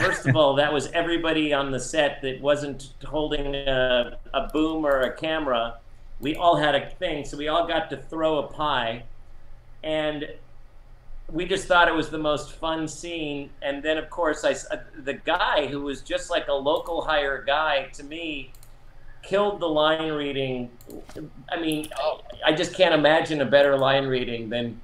First of all, that was everybody on the set that wasn't holding a, a boom or a camera. We all had a thing, so we all got to throw a pie, and we just thought it was the most fun scene. And then, of course, I, the guy who was just like a local hire guy to me killed the line reading. I mean, I just can't imagine a better line reading than,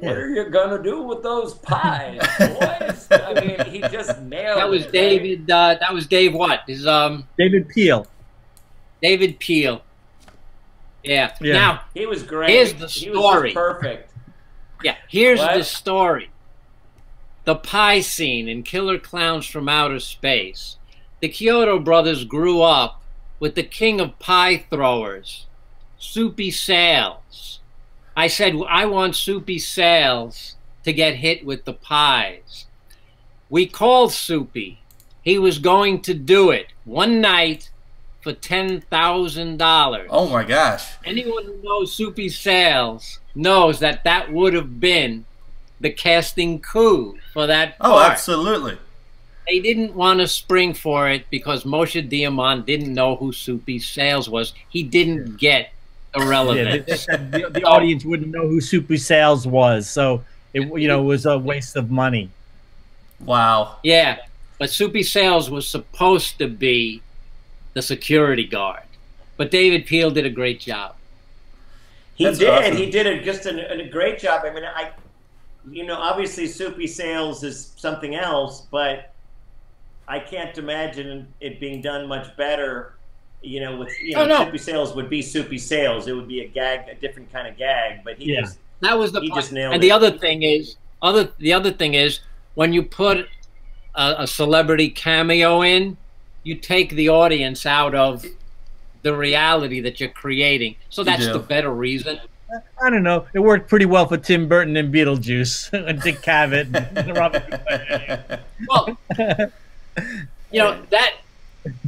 what are you going to do with those pies, boys? I mean, he just nailed it. That was it, David, right? uh, that was Dave what? His, um, David Peel. David Peel. Yeah. yeah. Now, he was great. Here's the story. He was just perfect. Yeah, here's what? the story. The pie scene in Killer Klowns from Outer Space. The Chiodo brothers grew up with the king of pie throwers, Soupy Sales. I said, I want Soupy Sales to get hit with the pies. We called Soupy. He was going to do it one night for ten thousand dollars. Oh, my gosh. Anyone who knows Soupy Sales knows that that would have been the casting coup for that part. Oh, absolutely. They didn't want to spring for it because Moshe Diamant didn't know who Soupy Sales was. He didn't get irrelevant. Yeah, the, the, the audience wouldn't know who Soupy Sales was, so it you know was a waste of money. Wow. Yeah, but Soupy Sales was supposed to be the security guard, but David Peel did a great job. He That's did. Awesome. He did a, just a, a great job. I mean, I, you know, obviously Soupy Sales is something else, but I can't imagine it being done much better. You know, with you know, oh, no. Soupy Sales would be Soupy Sales. It would be a gag, a different kind of gag. But he yeah. just that was the he part. Just nailed and it. the other thing is other the other thing is when you put a, a celebrity cameo in, you take the audience out of the reality that you're creating. So that's the better reason. I don't know. It worked pretty well for Tim Burton and Beetlejuice and Dick Cavett and Robert. Well, you know, that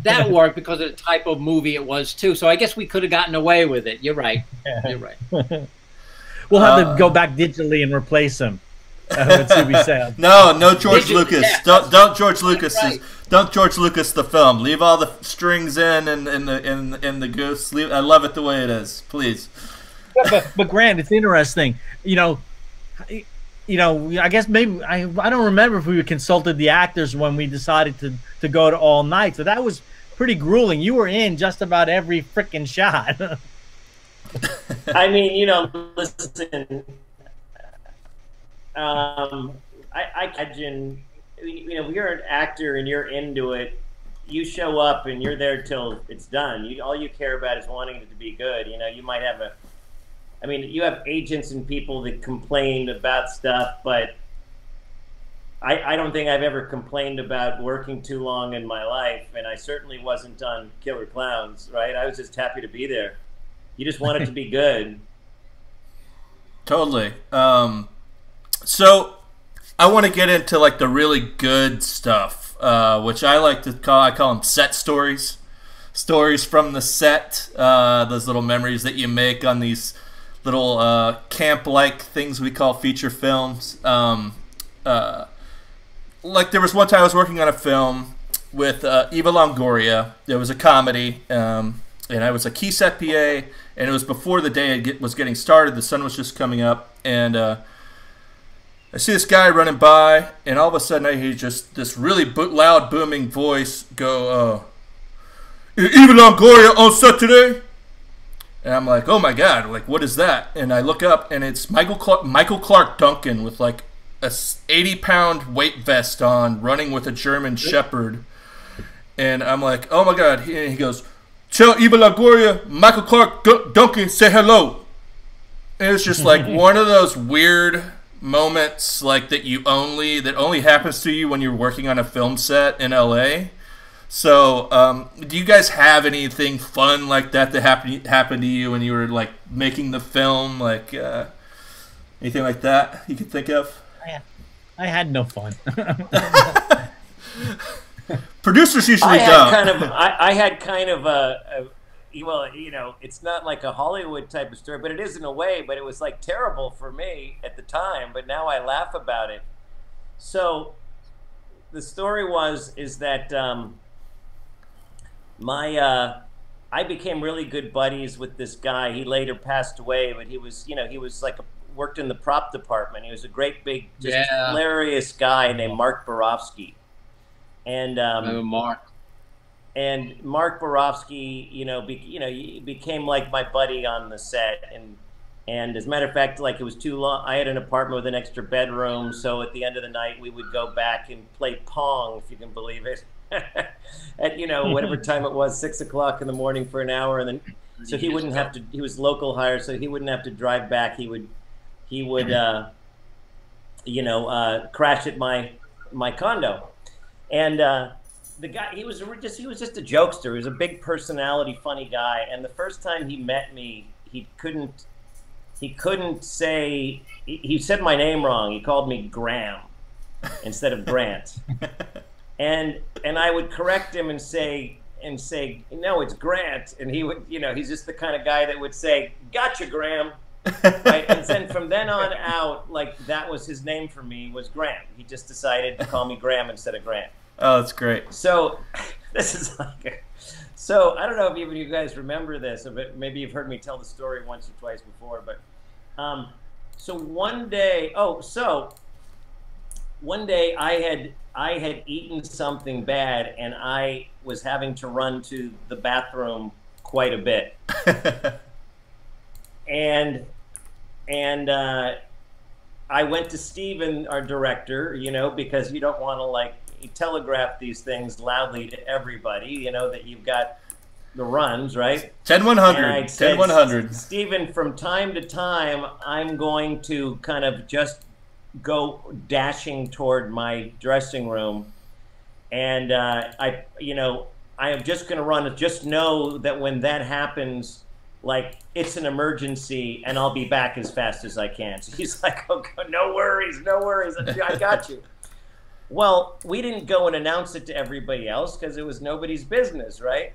that worked because of the type of movie it was too. So I guess we could have gotten away with it. You're right. Yeah. You're right. We'll have uh, to go back digitally and replace him. no, no George you, Lucas. Yeah. Don't, don't George Lucas. Right. Don't George Lucas the film. Leave all the strings in and in the in in the goose. Leave. I love it the way it is. Please. Yeah, but, but Grant, it's interesting. You know, you know. I guess maybe I I don't remember if we consulted the actors when we decided to to go to all night. So that was pretty grueling. You were in just about every freaking shot. I mean, you know, listen. Um, I, I imagine, you know, if you're an actor and you're into it, you show up and you're there till it's done. You, all you care about is wanting it to be good. You know, you might have a, I mean, you have agents and people that complain about stuff, but I, I don't think I've ever complained about working too long in my life, and I certainly wasn't on Killer Klowns, right? I was just happy to be there. You just want it to be good. Totally. Um... So, I want to get into like the really good stuff, uh, which I like to call, I call them set stories. Stories from the set, uh, those little memories that you make on these little uh, camp-like things we call feature films. Um, uh, like there was one time I was working on a film with uh, Eva Longoria. It was a comedy, um, and I was a key set P A, and it was before the day it was getting started. The sun was just coming up, and... Uh, I see this guy running by, and all of a sudden I hear just this really bo loud, booming voice go, uh, Eva Longoria on set today? And I'm like, oh my god, like, what is that? And I look up, and it's Michael Clark, Michael Clark Duncan with like a eighty pound weight vest on, running with a German Shepherd. And I'm like, oh my god. And he goes, tell Eva Longoria, Michael Clark D Duncan, say hello. It was just like one of those weird moments like that you only that only happens to you when you're working on a film set in L A. So, um, do you guys have anything fun like that that happened happened to you when you were like making the film, like uh, anything like that you could think of? I, I had no fun. Producers usually I don't. Kind of, I, I had kind of a, a, well, you know, it's not like a Hollywood type of story, but it is in a way. But it was like terrible for me at the time, but now I laugh about it. So, the story was is that. Um, My, uh, I became really good buddies with this guy. He later passed away, but he was, you know, he was like, a, worked in the prop department. He was a great big, just yeah. hilarious guy named Mark Borofsky. And, um, oh, Mark. And Mark Borofsky, you know, be, you know, he became like my buddy on the set. And, and as a matter of fact, like it was too long. I had an apartment with an extra bedroom. So at the end of the night, we would go back and play Pong, if you can believe it. At, you know, whatever time it was, six o'clock in the morning for an hour, and then so he wouldn't have to. He was local hire, so he wouldn't have to drive back. He would, he would, uh, you know, uh, crash at my my condo, and uh, the guy he was just he was just a jokester. He was a big personality, funny guy. And the first time he met me, he couldn't he couldn't say he, he said my name wrong. He called me Graham instead of Grant. And and I would correct him and say and say no, it's Grant. And he would, you know, he's just the kind of guy that would say, "Gotcha, Graham." Right? And then from then on out, like that was his name for me was Graham. He just decided to call me Graham instead of Grant. Oh, that's great. So this is like, a, so I don't know if even you guys remember this, but maybe you've heard me tell the story once or twice before. But um, so one day, oh, so one day I had. I had eaten something bad, and I was having to run to the bathroom quite a bit. and and uh, I went to Stephen, our director, you know, because you don't want to, like, telegraph these things loudly to everybody, you know, that you've got the runs, right? ten one hundred, ten one hundred. Stephen, from time to time, I'm going to kind of just go dashing toward my dressing room, and uh, I, you know, I am just gonna run. Just know that when that happens, like it's an emergency, and I'll be back as fast as I can. So he's like, "Oh, no worries, no worries, I got you." Well, we didn't go and announce it to everybody else because it was nobody's business, right?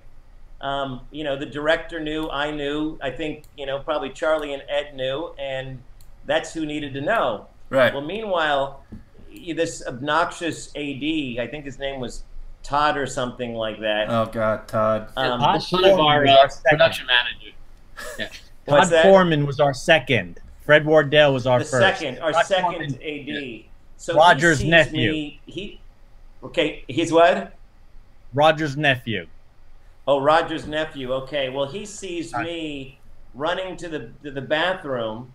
Um, you know, the director knew, I knew, I think, you know, probably Charlie and Ed knew, and that's who needed to know. Right. Well, meanwhile, this obnoxious A D, I think his name was Todd or something like that. Oh, God, Todd. Um, yeah, Todd Foreman was our second. Production manager. Yeah. Todd Foreman was our second. Fred Wardell was our the first. Second, our Todd second Foreman. A D. Yeah. So Roger's he nephew. Me, he, okay, he's what? Roger's nephew. Oh, Roger's nephew. Okay, well, he sees Todd. me running to the to the bathroom.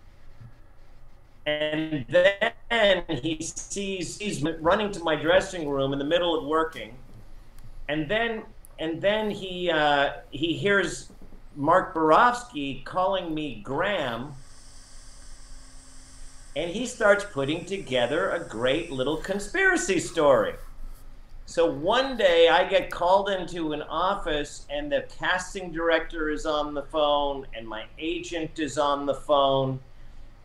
And then he sees he's running to my dressing room in the middle of working, and then and then he uh, he hears Mark Borofsky calling me Graham, and he starts putting together a great little conspiracy story. So one day I get called into an office, and the casting director is on the phone, and my agent is on the phone.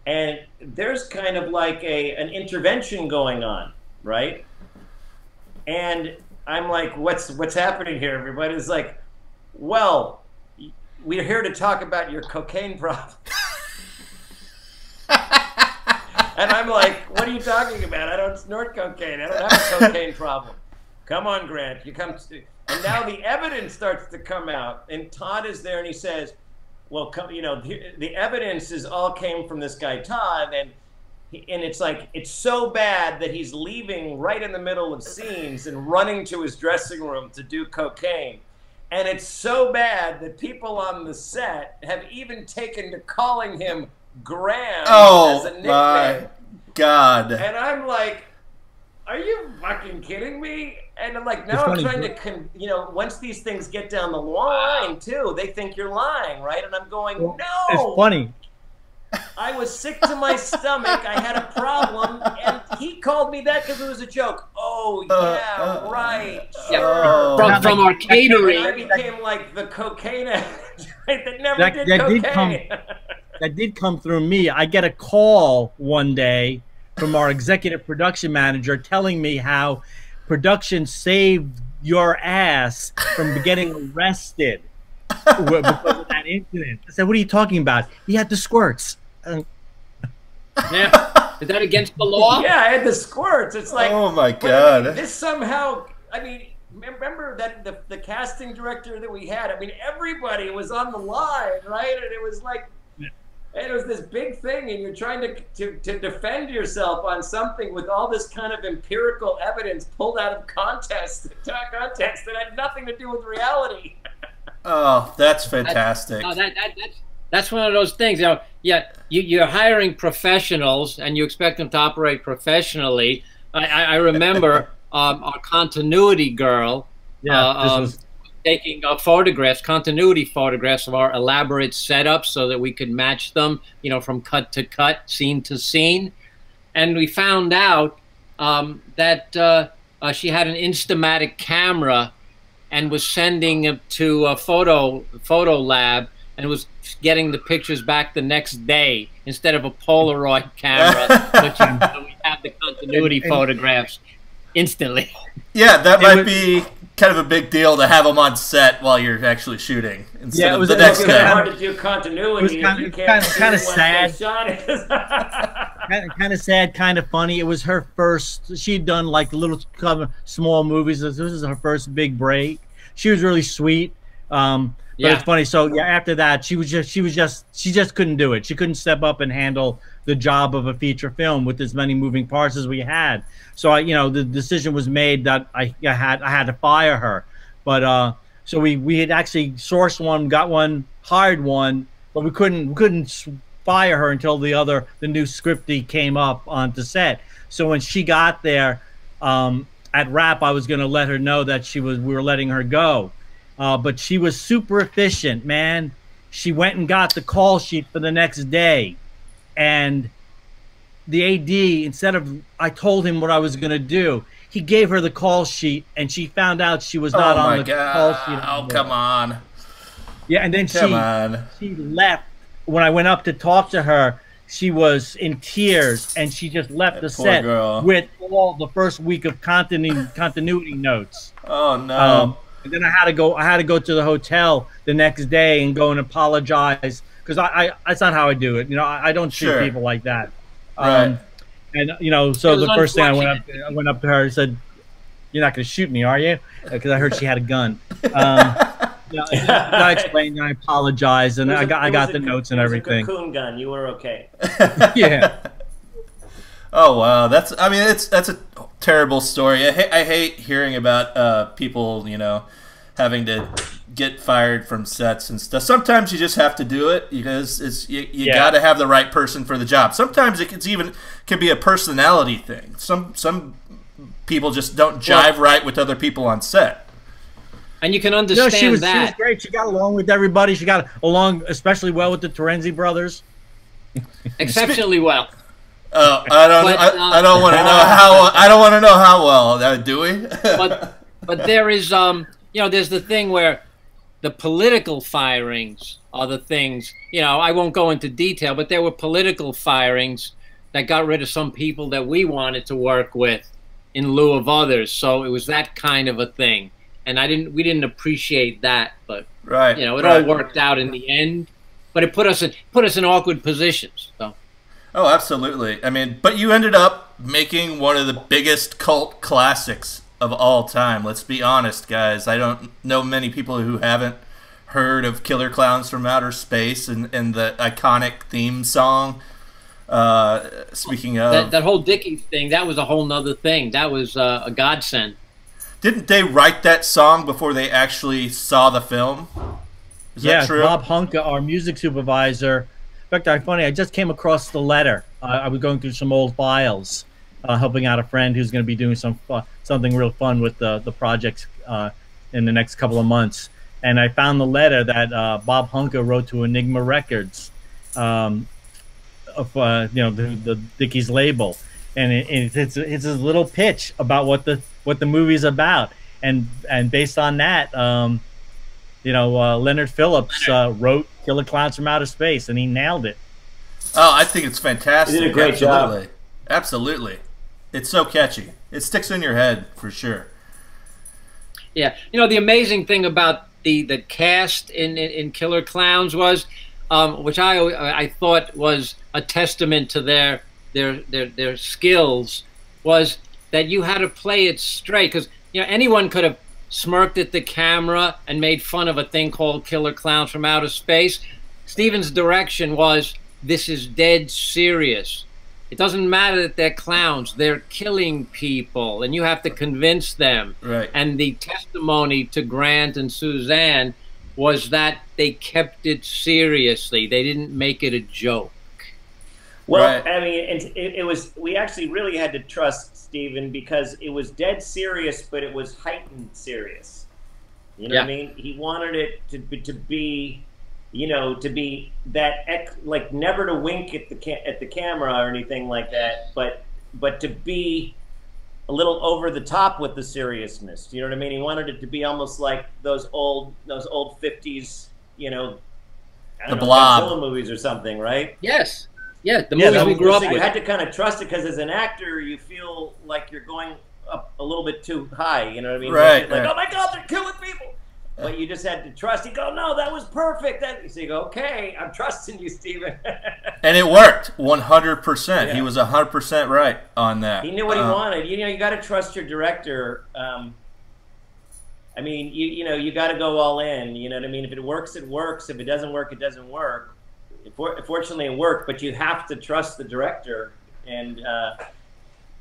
And there's kind of like a an intervention going on, right? And I'm like, what's what's happening here? Everybody's like, well, we're here to talk about your cocaine problem. And I'm like, what are you talking about? I don't snort cocaine. I don't have a cocaine problem. Come on, Grant. You come. To... And now the evidence starts to come out. And Todd is there, and he says, well, you know, the evidence is all came from this guy Todd, and and it's like it's so bad that he's leaving right in the middle of scenes and running to his dressing room to do cocaine, and it's so bad that people on the set have even taken to calling him Graham oh, as a nickname. Oh my God! And I'm like, are you fucking kidding me? And I'm like, now I'm trying to, con you know, once these things get down the line, too, they think you're lying, right? And I'm going, well, no. It's funny. I was sick to my stomach. I had a problem, and he called me that because it was a joke. Oh yeah, uh, uh, right. Sure. Uh, from from our catering, I became like the cocaine addict that never that, did that cocaine. Did come, that did come through me. I get a call one day from our executive production manager telling me how production saved your ass from getting arrested because of that incident. I said, "What are you talking about? He had the squirts." Uh, yeah, is that against the law? Yeah, I had the squirts. It's like, oh my god, I mean, this somehow. I mean, remember that the the casting director that we had. I mean, everybody was on the line, right? And it was like, yeah. It was this big thing, and you're trying to, to to defend yourself on something with all this kind of empirical evidence pulled out of contest, contest that had nothing to do with reality. Oh, that's fantastic. That, no, that, that, that's, that's one of those things. You know, yeah, you, you're hiring professionals, and you expect them to operate professionally. I, I remember um, our continuity girl yeah, uh, was... taking uh, photographs, continuity photographs of our elaborate setups so that we could match them, you know, from cut to cut, scene to scene. And we found out um, that uh, uh, she had an Instamatic camera and was sending it to a photo photo lab and was getting the pictures back the next day instead of a Polaroid camera. Which, you know, we have the continuity and, and, photographs instantly. Yeah, that it might was, be kind of a big deal to have them on set while you're actually shooting. Yeah, it was the next day. Hard to do continuity. It was kind, you can't kind, do kind of sad. kind, kind of sad, kind of funny. It was her first. She'd done like little small movies. This was her first big break. She was really sweet. Um, But yeah. It's funny. So yeah, after that, she was just she was just she just couldn't do it. She couldn't step up and handle the job of a feature film with as many moving parts as we had. So I, you know, the decision was made that I, I had I had to fire her. But uh, so we we had actually sourced one, got one, hired one, but we couldn't we couldn't fire her until the other the new scripty came up onto set. So when she got there um, at wrap, I was going to let her know that she was we were letting her go. Uh, but she was super efficient, man. She went and got the call sheet for the next day. And the A D, instead of, I told him what I was going to do, he gave her the call sheet, and she found out she was not oh on the God. call sheet. Oh, anymore. Come on. Yeah, and then she, on. she left. When I went up to talk to her, she was in tears, and she just left that the set girl. with all the first week of continuity, continuity notes. Oh, no. Um, And then I had to go. I had to go to the hotel the next day and go and apologize because I, I. That's not how I do it. You know, I, I don't treat sure. people like that. Right. Um, and you know, so the first thing I went up, I went up to her and said, "You're not going to shoot me, are you?" Because I heard she had a gun. Um, you know, I explained. I apologized, and I got. A, I got the notes and everything. It was a cocoon gun. You were okay. Yeah. Oh wow, that's. I mean, it's that's a. terrible story. I, ha I hate hearing about uh, people, you know, having to get fired from sets and stuff. Sometimes you just have to do it because it's you, you yeah. got to have the right person for the job. Sometimes it can even can be a personality thing. Some some people just don't jive well, right with other people on set. And you can understand no, she was, that. She was great. She got along with everybody. She got along especially well with the Terenzi brothers. Exceptionally well. Uh, I don't. But, uh, I, I don't want to know how. I don't want to know how well. Uh, do we? but but there is um you know there's the thing where the political firings are the things you know I won't go into detail, but there were political firings that got rid of some people that we wanted to work with in lieu of others. So it was that kind of a thing, and I didn't we didn't appreciate that, but right, you know it right. all worked out in the end. But it put us in put us in awkward positions. So. Oh, absolutely. I mean, but you ended up making one of the biggest cult classics of all time. Let's be honest, guys. I don't know many people who haven't heard of Killer Klowns from Outer Space and, and the iconic theme song. Uh, speaking of... That, that whole Dickies thing, that was a whole nother thing. That was uh, a godsend. Didn't they write that song before they actually saw the film? Is yeah, that true? Bob Hunka, our music supervisor... In fact, funny, I just came across the letter. Uh, I was going through some old files, uh, helping out a friend who's going to be doing some uh, something real fun with the, the project uh, in the next couple of months. And I found the letter that uh, Bob Hunka wrote to Enigma Records um, of uh, you know, the, the Dickey's label, and it, it, it's it's a little pitch about what the what the movie's about, and and based on that, um, you know, uh, Leonard Phillips uh, wrote Killer Klowns from Outer Space, and he nailed it. Oh, I think it's fantastic. You did a great Absolutely. job. Absolutely, it's so catchy. It sticks in your head for sure. Yeah, you know, the amazing thing about the the cast in in, in Killer Klowns was. Um, which I I thought was a testament to their their their their skills, was that you had to play it straight, because you know anyone could have smirked at the camera and made fun of a thing called Killer Klowns from Outer Space. Stephen's direction was, this is dead serious. It doesn't matter that they're clowns; they're killing people, and you have to convince them. Right. And the testimony to Grant and Suzanne was that they kept it seriously. They didn't make it a joke. Well, right. I mean, it, it was, we actually really had to trust Stephen, because it was dead serious, but it was heightened serious. You know yeah. what I mean? He wanted it to, to be, you know, to be that, ec like never to wink at the, ca at the camera or anything like that, but, but to be a little over the top with the seriousness. You know what I mean? He wanted it to be almost like those old, those old fifties, you know, I don't the know, Blob Godzilla movies or something, right? Yes, yeah, the yeah, movies we grew up with. You had to kind of trust it, because as an actor, you feel like you're going up a little bit too high. You know what I mean? Right. Like, right. oh my God, they're killing people. Yeah. But you just had to trust. You go, no, that was perfect. That, so you go, okay, I'm trusting you, Stephen. And it worked one hundred percent. Yeah. He was one hundred percent right on that. He knew what um, he wanted. You know, you got to trust your director. Um, I mean, you, you know, you got to go all in. You know what I mean? If it works, it works. If it doesn't work, it doesn't work. Fortunately, it worked, but you have to trust the director. And uh,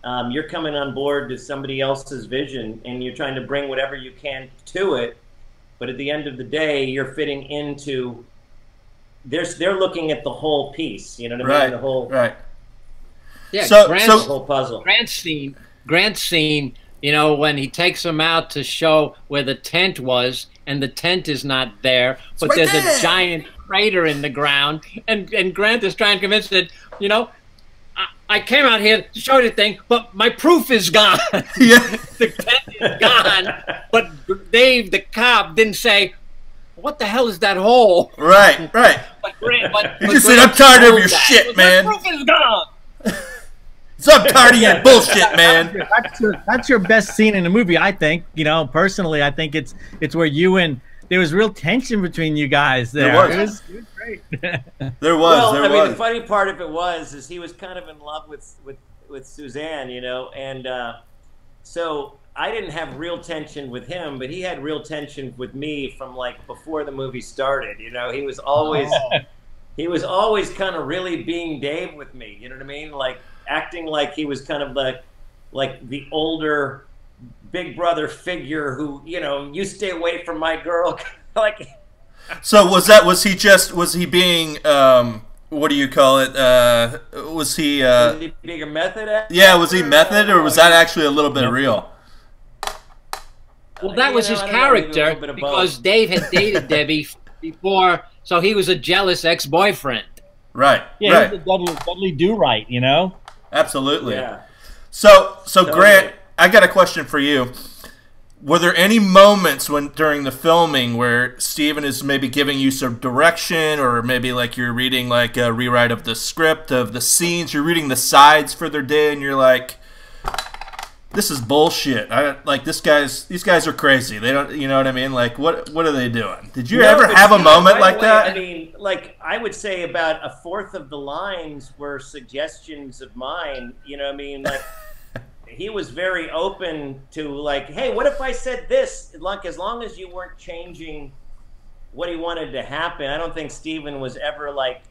um, you're coming on board to somebody else's vision, and you're trying to bring whatever you can to it. But at the end of the day, you're fitting into. They're they're looking at the whole piece, you know what I mean? Right, the whole right. Yeah, so, Grant's, so, whole puzzle. Grant's scene, Grant's scene. You know, when he takes them out to show where the tent was, and the tent is not there, but right there's there. a giant crater in the ground, and and Grant is trying to convince it. You know, I, I came out here to show you the thing, but my proof is gone. Yeah. The tent is gone. But Dave, the cop, didn't say, what the hell is that hole? Right, right. But, but, but, he just said, I'm tired of your that. shit, man. The proof is gone. So I'm tired of your bullshit, man. That's your, that's your best scene in the movie, I think. You know, personally, I think it's it's where you and there was real tension between you guys. There, there was. It was, it was great. There was. Well, there I was. mean, the funny part of it was is he was kind of in love with with with Suzanne, you know, and uh, so. I didn't have real tension with him, but he had real tension with me from like before the movie started. You know, he was always, oh. he was always kind of really being Dave with me. You know what I mean? Like acting like he was kind of like, like the older big brother figure who, you know, you stay away from my girl. Like, so was that? Was he just? Was he being? Um, what do you call it? Uh, was he? Uh, was he being a method actor? Yeah, was he method, or was that actually a little bit real? Well, that was his character, because Dave had dated Debbie before, so he was a jealous ex-boyfriend. Right, yeah, right. He was a doubly, doubly do-right, you know? Absolutely. Yeah. So, so totally. Grant, I got a question for you. Were there any moments when during the filming where Stephen is maybe giving you some direction, or maybe like you're reading like a rewrite of the script, of the scenes, you're reading the sides for their day, and you're like... This is bullshit. I like this guys. These guys are crazy. They don't. You know what I mean? Like, what? What are they doing? Did you no, ever have a moment like way, that? I mean, like, I would say about a fourth of the lines were suggestions of mine. You know what I mean? Like, he was very open to like, hey, what if I said this? Like, as long as you weren't changing what he wanted to happen. I don't think Stephen was ever like,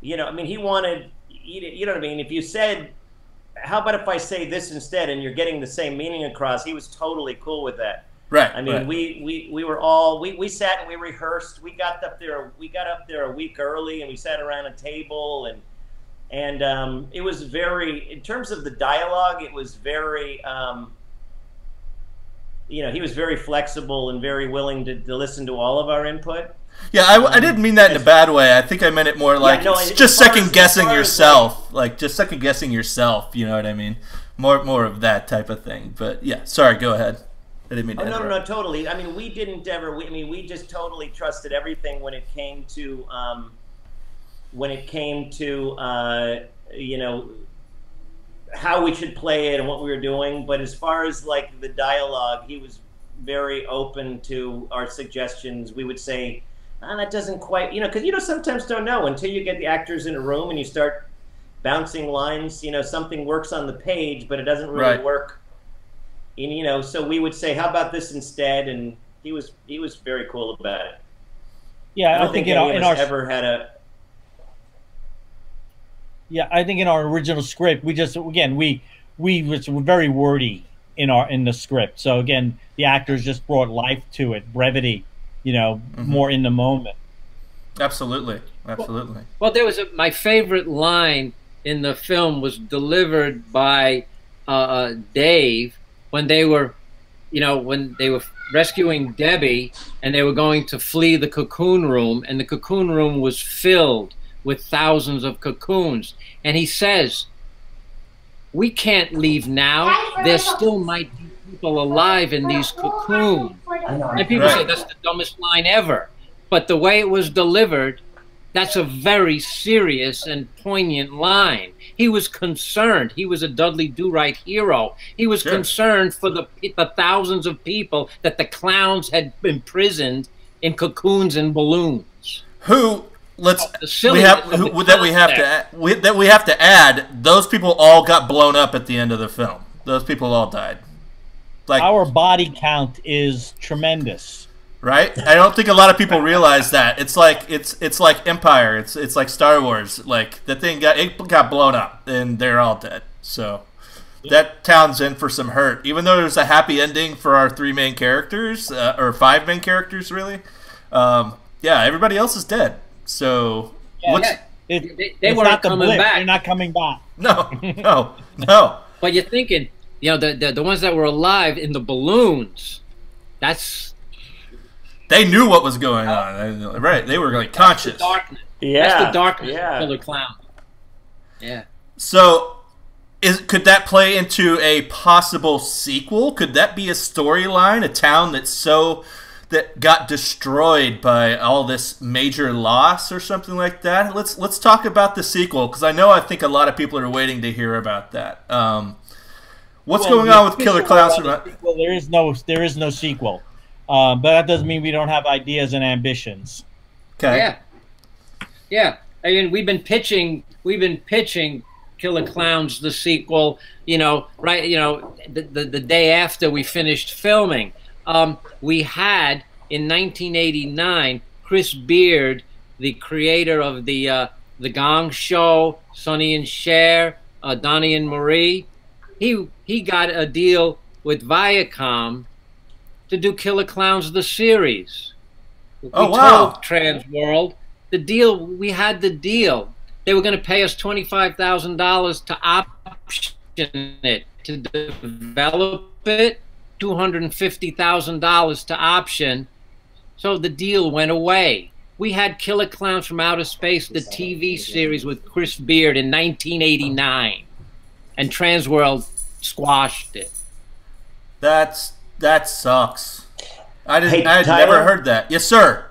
you know. I mean, he wanted. You know what I mean? If you said. How about if I say this instead, and you're getting the same meaning across? He was totally cool with that. Right. I mean, right. we we we were all we we sat and we rehearsed. We got up there. We got up there a week early, and we sat around a table, and and um, it was very. In terms of the dialogue, it was very. Um, you know, he was very flexible and very willing to, to listen to all of our input. Yeah, I, um, I didn't mean that in a bad way. I think I meant it more like yeah, no, it's just second as, guessing yourself, like, like just second guessing yourself. You know what I mean? More more of that type of thing. But yeah, sorry. Go ahead. I didn't mean. Oh, to no, no, no, totally. I mean, we didn't ever. We, I mean, we just totally trusted everything when it came to um, when it came to uh, you know, how we should play it and what we were doing. But as far as like the dialogue, he was very open to our suggestions. We would say, oh, that doesn't quite, you know, because you know sometimes don't know until you get the actors in a room and you start bouncing lines. You know, something works on the page, but it doesn't really right. work. And you know, so we would say, "How about this instead?" And he was he was very cool about it. Yeah, I don't I think, think any in of our, us ever had a. Yeah, I think in our original script, we just again we we was very wordy in our in the script. So again, the actors just brought life to it, brevity, you know, mm-hmm. more in the moment. Absolutely, absolutely. Well, well there was a, my favorite line in the film was delivered by uh, Dave. When they were, you know, when they were rescuing Debbie and they were going to flee the cocoon room, and the cocoon room was filled with thousands of cocoons. And he says, we can't leave now. There still might be people alive in these cocoons. And people say that's the dumbest line ever. But the way it was delivered, that's a very serious and poignant line. He was concerned. He was a Dudley Do-Right hero. He was sure. concerned for the, the thousands of people that the clowns had imprisoned in cocoons and balloons. Who let's oh, we have who, that we have to add, we, that we have to add. Those people all got blown up at the end of the film. Those people all died. Like our body count is tremendous. Right, I don't think a lot of people realize that. It's like it's it's like Empire. It's it's like Star Wars. Like the thing got it got blown up, and they're all dead. So that town's in for some hurt. Even though there's a happy ending for our three main characters, uh, or five main characters, really. Um, yeah, everybody else is dead. So yeah, what's, yeah. It, they, they were not coming blip. back. They're not coming back. No, no, no. But you're thinking, you know, the the, the ones that were alive in the balloons. That's They knew what was going on, right? They were like conscious. That's the darkness. Yeah, that's the darkness. Yeah. Killer Clown. Yeah. So, is could that play into a possible sequel? Could that be a storyline? A town that's so that got destroyed by all this major loss or something like that. Let's let's talk about the sequel because I know I think a lot of people are waiting to hear about that. Um, what's well, going on with Killer Klowns? Well, there is no there is no sequel. Uh, but that doesn't mean we don't have ideas and ambitions. Okay. Yeah, yeah. I mean, we've been pitching, we've been pitching Killer Klowns the sequel. You know, right? You know, the the, the day after we finished filming, um, we had in nineteen eighty-nine Chris Beard, the creator of the uh, the Gong Show, Sonny and Cher, uh, Donnie and Marie. He he got a deal with Viacom to do Killer Klowns the series. We oh wow! Told Trans World the deal. We had the deal. They were going to pay us twenty-five thousand dollars to option it, to develop it, two hundred and fifty thousand dollars to option. So the deal went away. We had Killer Klowns from Outer Space, the T V series with Chris Beard in nineteen eighty-nine, and Trans World squashed it. That's. That sucks. I didn't. Hey, I had Tyler, never heard that. Yes, sir.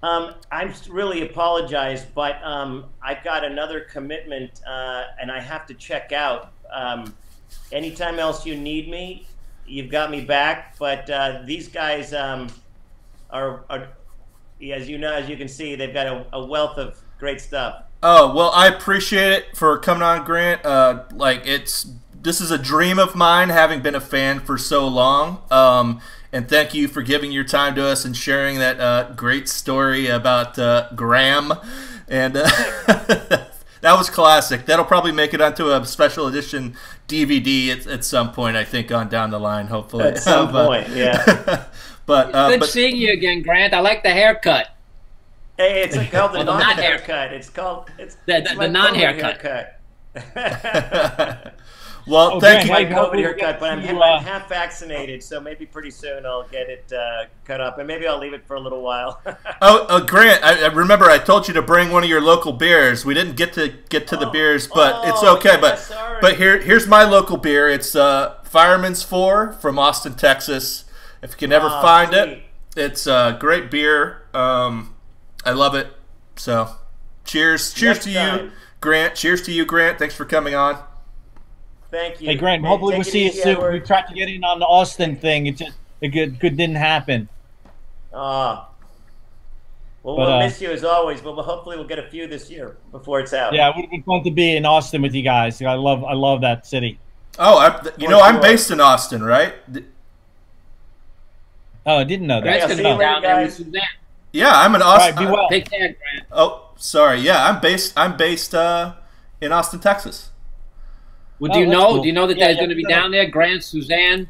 Um, I really apologize, but um, I got another commitment, uh, and I have to check out. Um, anytime else you need me, you've got me back. But uh, these guys um, are, are, as you know, as you can see, they've got a, a wealth of great stuff. Oh well, I appreciate it for coming on, Grant. Uh, like it's. This is a dream of mine, having been a fan for so long, um, and thank you for giving your time to us and sharing that uh, great story about uh, Graham, and uh, that was classic. That'll probably make it onto a special edition D V D at, at some point, I think, on down the line, hopefully. At some but, point, yeah. But uh, good but, seeing you again, Grant. I like the haircut. Hey, it's called the well, non-haircut. It's called it's, the, the, the non-haircut. Well, oh, thank Grant, you. I have COVID haircut, but I'm, you, uh, I'm half vaccinated, so maybe pretty soon I'll get it uh, cut up, and maybe I'll leave it for a little while. oh, oh, Grant, I, I remember I told you to bring one of your local beers. We didn't get to get to oh, the beers, but oh, it's okay. Yeah, but sorry. but here here's my local beer. It's uh, Fireman's Four from Austin, Texas. If you can ever oh, find sweet. it, it's a uh, great beer. Um, I love it. So, cheers, cheers Next to time. you, Grant. Cheers to you, Grant. Thanks for coming on. Thank you. Hey, Grant, hey, hopefully we'll see you soon. Edward. We tried to get in on the Austin thing. It just it good, good didn't happen. Uh, well, but, we'll uh, miss you as always, but we'll, hopefully we'll get a few this year before it's out. Yeah, it would have been fun to be in Austin with you guys. I love I love that city. Oh, I, you know, I'm based in Austin, right? Oh, I didn't know that. Right, know. Down there yeah, I'm in Austin. All right, be well. Take care, Grant. Oh, sorry. Yeah, I'm based I'm based uh, in Austin, Texas. Well, do oh, you know? Cool. Do you know that yeah, that's yeah, going to be down there? Grant, Suzanne.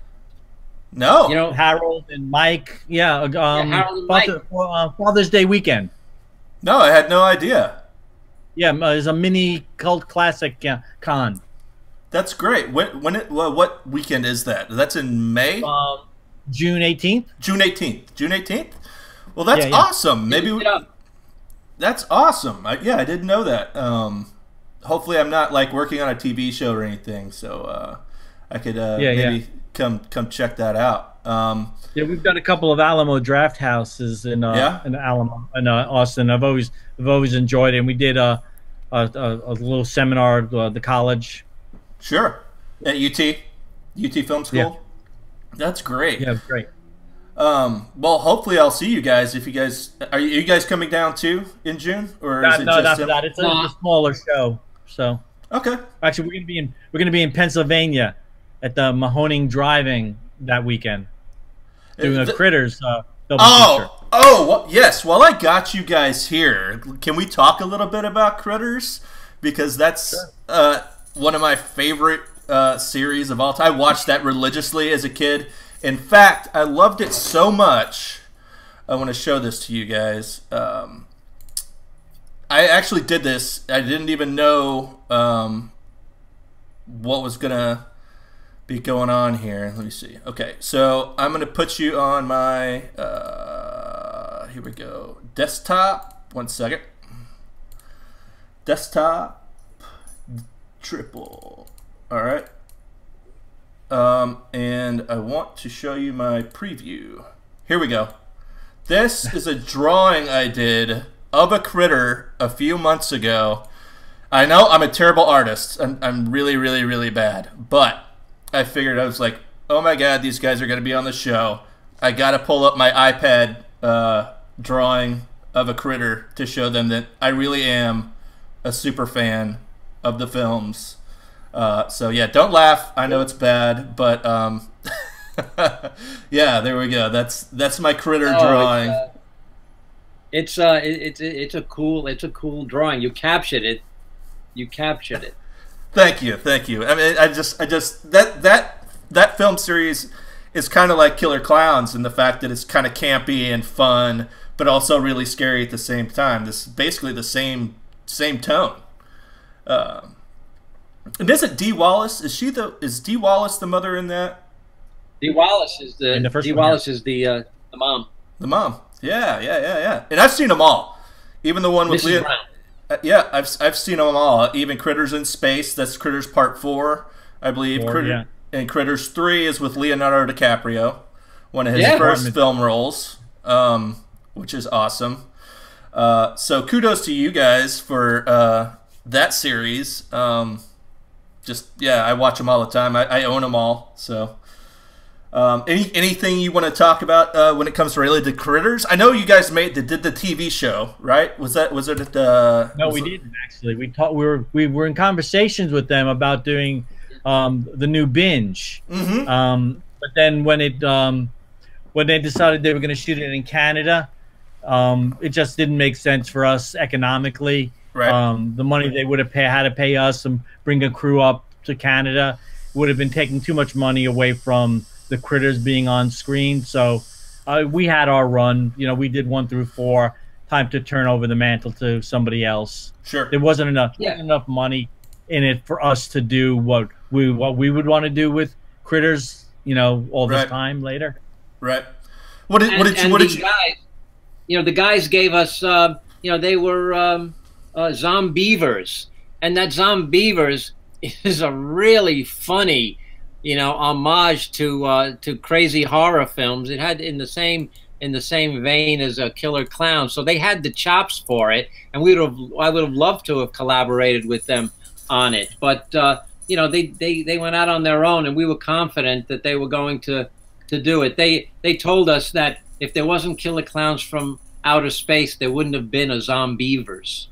No. You know, Harold and Mike. Yeah. Um, yeah Harold and Father, Mike. Uh, Father's Day weekend. No, I had no idea. Yeah, it's a mini cult classic uh, con. That's great. When? When? It, well, what weekend is that? That's in May. Um, June eighteenth. June eighteenth. June eighteenth. Well, that's yeah, yeah. awesome. Maybe. We, that's awesome. I, yeah, I didn't know that. Um. Hopefully I'm not like working on a T V show or anything, so uh, I could uh, yeah, maybe yeah. come come check that out. Um, yeah, we've done a couple of Alamo draft houses in uh, yeah? in Alamo in uh, Austin. I've always I've always enjoyed it. And we did a a, a, a little seminar at uh, the college. Sure, at U T, U T Film School. Yeah. That's great. Yeah, great. Um, well, hopefully I'll see you guys. If you guys are you, are you guys coming down too in June, or no, is it no, just not that? It's a, a smaller show. So okay, actually we're gonna be in we're gonna be in Pennsylvania at the Mahoning Driving that weekend doing the, a Critters. Uh, double oh, feature. oh well, yes. Well, I got you guys here. Can we talk a little bit about Critters, because that's sure. uh, one of my favorite uh, series of all time. I watched that religiously as a kid. In fact, I loved it so much. I want to show this to you guys. Um, I actually did this. I didn't even know um, what was going to be going on here. Let me see. Okay, so I'm going to put you on my, uh, here we go, desktop. One second. Desktop triple. All right. Um, and I want to show you my preview. Here we go. This is a drawing I did of a critter a few months ago. I know I'm a terrible artist. I'm, I'm really, really, really bad. But I figured, I was like, oh my god, these guys are going to be on the show. I got to pull up my iPad uh, drawing of a critter to show them that I really am a super fan of the films. Uh, so yeah, don't laugh. I know it's bad, but um, yeah, there we go. That's that's my critter oh, drawing. Uh... It's uh, it's it, it's a cool it's a cool drawing. You captured it, you captured it. Thank you, thank you. I mean, I just I just that that that film series is kind of like Killer Klowns in the fact that it's kind of campy and fun, but also really scary at the same time. This is basically the same same tone. Um, and isn't Dee Wallace? Is she the is Dee Wallace the mother in that? Dee Wallace is the, the Dee Wallace is the uh, the mom. The mom. Yeah, yeah, yeah, yeah. And I've seen them all. Even the one with Leo. Uh, yeah, I've I've seen them all. Even Critters in Space, that's Critters Part four, I believe. Four, Critter, yeah. And Critters three is with Leonardo DiCaprio, one of his yeah. first film roles, um, which is awesome. Uh, so kudos to you guys for uh, that series. Um, just, yeah, I watch them all the time. I, I own them all, so... Um, any anything you want to talk about uh, when it comes to related to Critters? I know you guys made the, did the T V show, right? Was that was it at the? No, we it? didn't actually. We talked. We were we were in conversations with them about doing um, the new binge. Mm-hmm. um, but then when it um, when they decided they were going to shoot it in Canada, um, it just didn't make sense for us economically. Right. Um, the money they would have pay, had to pay us and bring a crew up to Canada would have been taking too much money away from the critters being on screen. So uh, we had our run. You know, we did one through four. Time to turn over the mantle to somebody else. Sure. There wasn't enough yeah. enough money in it for us to do what we what we would want to do with Critters, you know, all this right. time later. Right. What did, and, what did you? What did you? Guys, you know, the guys gave us. Uh, you know, they were um, uh, Zombievers, and that Zombievers is a really funny, you know, homage to uh, to crazy horror films. It had in the same in the same vein as a Killer Klowns, so they had the chops for it, and we would have. I would have loved to have collaborated with them on it, but uh, you know, they they they went out on their own, and we were confident that they were going to to do it. They they told us that if there wasn't Killer Klowns from Outer Space, there wouldn't have been a Zombievers,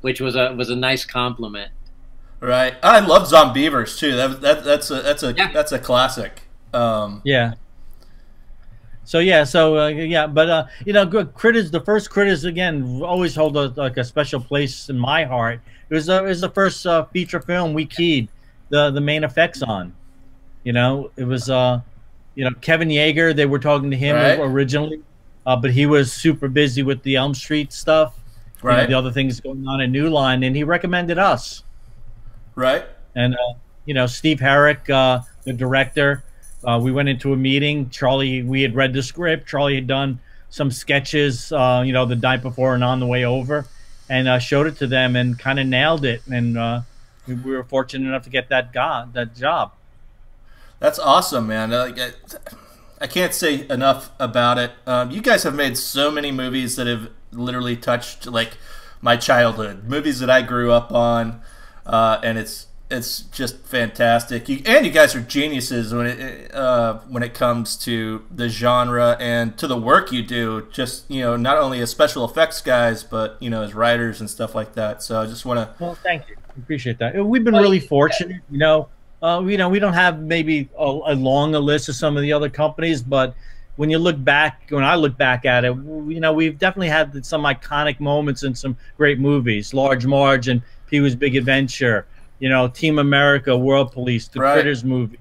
which was a was a nice compliment. Right, I love Zombievers too. That, that that's a that's a yeah. that's a classic. Um, yeah. So yeah, so uh, yeah, but uh, you know, Critters, the first Critters again, always hold a, like a special place in my heart. It was uh, it was the first uh, feature film we keyed the the main effects on. You know, it was uh, you know, Kevin Yeager. They were talking to him right. originally, uh, but he was super busy with the Elm Street stuff, right? You know, the other things going on in New Line, and he recommended us. Right. And, uh, you know, Steve Herrick, uh, the director, uh, we went into a meeting. Charlie, we had read the script. Charlie had done some sketches, uh, you know, the night before and on the way over, and uh, showed it to them and kind of nailed it. And uh, we were fortunate enough to get that guy, that job. That's awesome, man. I, I can't say enough about it. Um, you guys have made so many movies that have literally touched, like, my childhood, movies that I grew up on. Uh, and it's it's just fantastic. You, and you guys are geniuses when it uh, when it comes to the genre and to the work you do. Just, you know, not only as special effects guys, but, you know, as writers and stuff like that. So I just want to. Well, thank you. Appreciate that. We've been really fortunate, you know. Uh, you know, we don't have maybe a, a long a list of some of the other companies, but when you look back, when I look back at it, you know, we've definitely had some iconic moments and some great movies. Large Marge and Pee Wee's Big Adventure, you know, Team America, World Police, the right. Critters movie.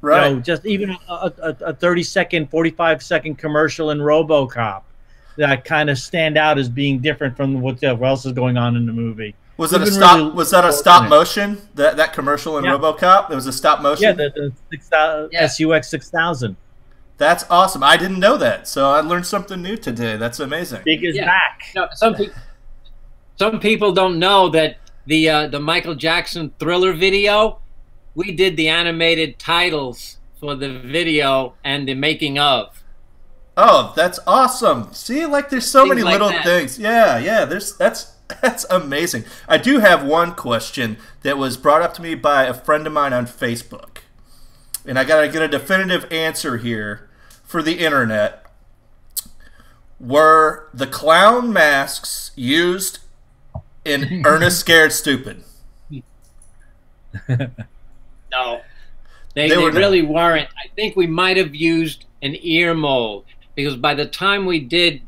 Right. You know, just even a, a, a thirty-second, forty-five-second commercial in Robocop that kind of stand out as being different from what, the, what else is going on in the movie. Was it a stop? Really was that a stop motion? That that commercial in yeah. Robocop, it was a stop motion. Yeah, the, the six, uh, yeah. S U X six thousand. That's awesome. I didn't know that, so I learned something new today. That's amazing. Big is yeah. back. No, some people, some people don't know that. The uh, the Michael Jackson Thriller video, we did the animated titles for the video and the making of. Oh, that's awesome! See, like there's so things many like little that. things. Yeah, yeah. There's that's that's amazing. I do have one question that was brought up to me by a friend of mine on Facebook, and I gotta get a definitive answer here for the internet. Were the clown masks used in Ernest Scared Stupid? No. They, they, they were really not. weren't. I think we might have used an ear mold, because by the time we did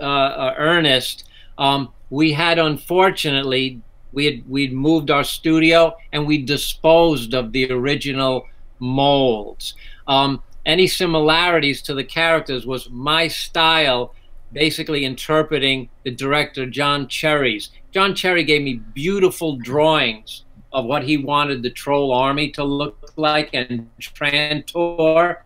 uh, uh, Ernest, um, we had, unfortunately, we had, we'd moved our studio and we disposed of the original molds. Um, any similarities to the characters was my style basically interpreting the director John Cherry's. John Cherry gave me beautiful drawings of what he wanted the troll army to look like and Trantor.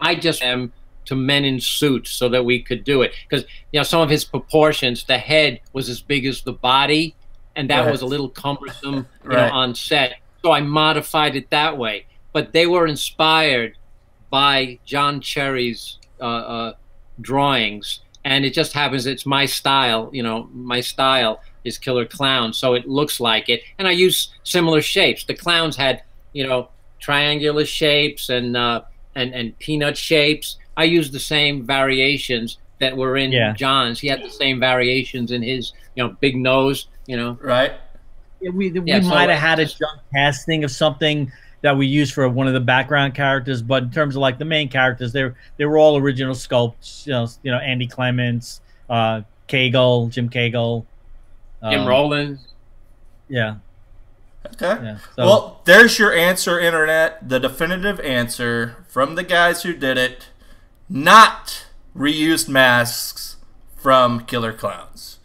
I just am to men in suits so that we could do it, because, you know, some of his proportions, the head was as big as the body, and that right. was a little cumbersome right. you know, on set. So I modified it that way. But they were inspired by John Cherry's uh, uh, drawings. And it just happens, it's my style, you know, my style is Killer Klowns, so it looks like it. And I use similar shapes. The clowns had, you know, triangular shapes and uh, and, and peanut shapes. I used the same variations that were in yeah. John's. He had the same variations in his, you know, big nose, you know. Right. Yeah, we we yeah, might so, have had a junk casting of something that we used for one of the background characters, but in terms of like the main characters, they were, they were all original sculpts, you know, you know Andy Clements, uh, Cagle, Jim Cagle. Um, Jim Rowland. Yeah. Okay. Yeah, so. Well, there's your answer, Internet, the definitive answer from the guys who did it. Not reused masks from Killer Klowns.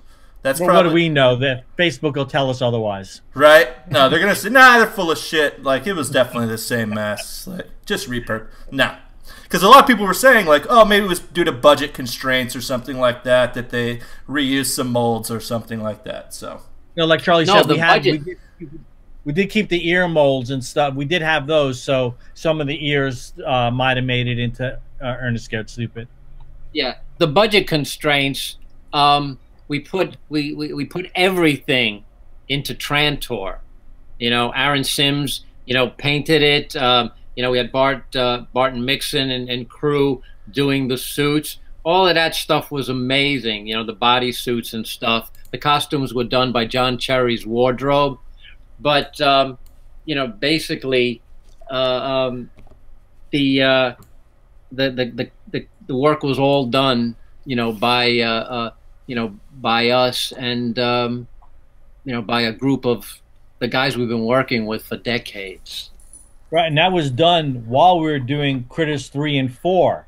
That's well, probably, what do we know? That Facebook will tell us otherwise, right? No, they're gonna say, nah, they're full of shit. Like it was definitely the same mess. Like just repurp. Nah, because a lot of people were saying like, oh, maybe it was due to budget constraints or something like that that they reused some molds or something like that. So no, like Charlie no, said, we had we did, we did keep the ear molds and stuff. We did have those, so some of the ears uh, might have made it into uh, Ernest Scared Stupid. Yeah, the budget constraints. Um, We put we, we, we put everything into Trantor, you know. Aaron Sims, you know, painted it. Um, you know, we had Bart uh, Barton Mixon and, and crew doing the suits. All of that stuff was amazing. You know, the body suits and stuff. The costumes were done by John Cherry's wardrobe, but um, you know, basically, uh, um, the, uh, the the the the the work was all done, you know, by uh, uh, you know, by us and, um, you know, by a group of the guys we've been working with for decades. Right, and that was done while we were doing Critters three and four.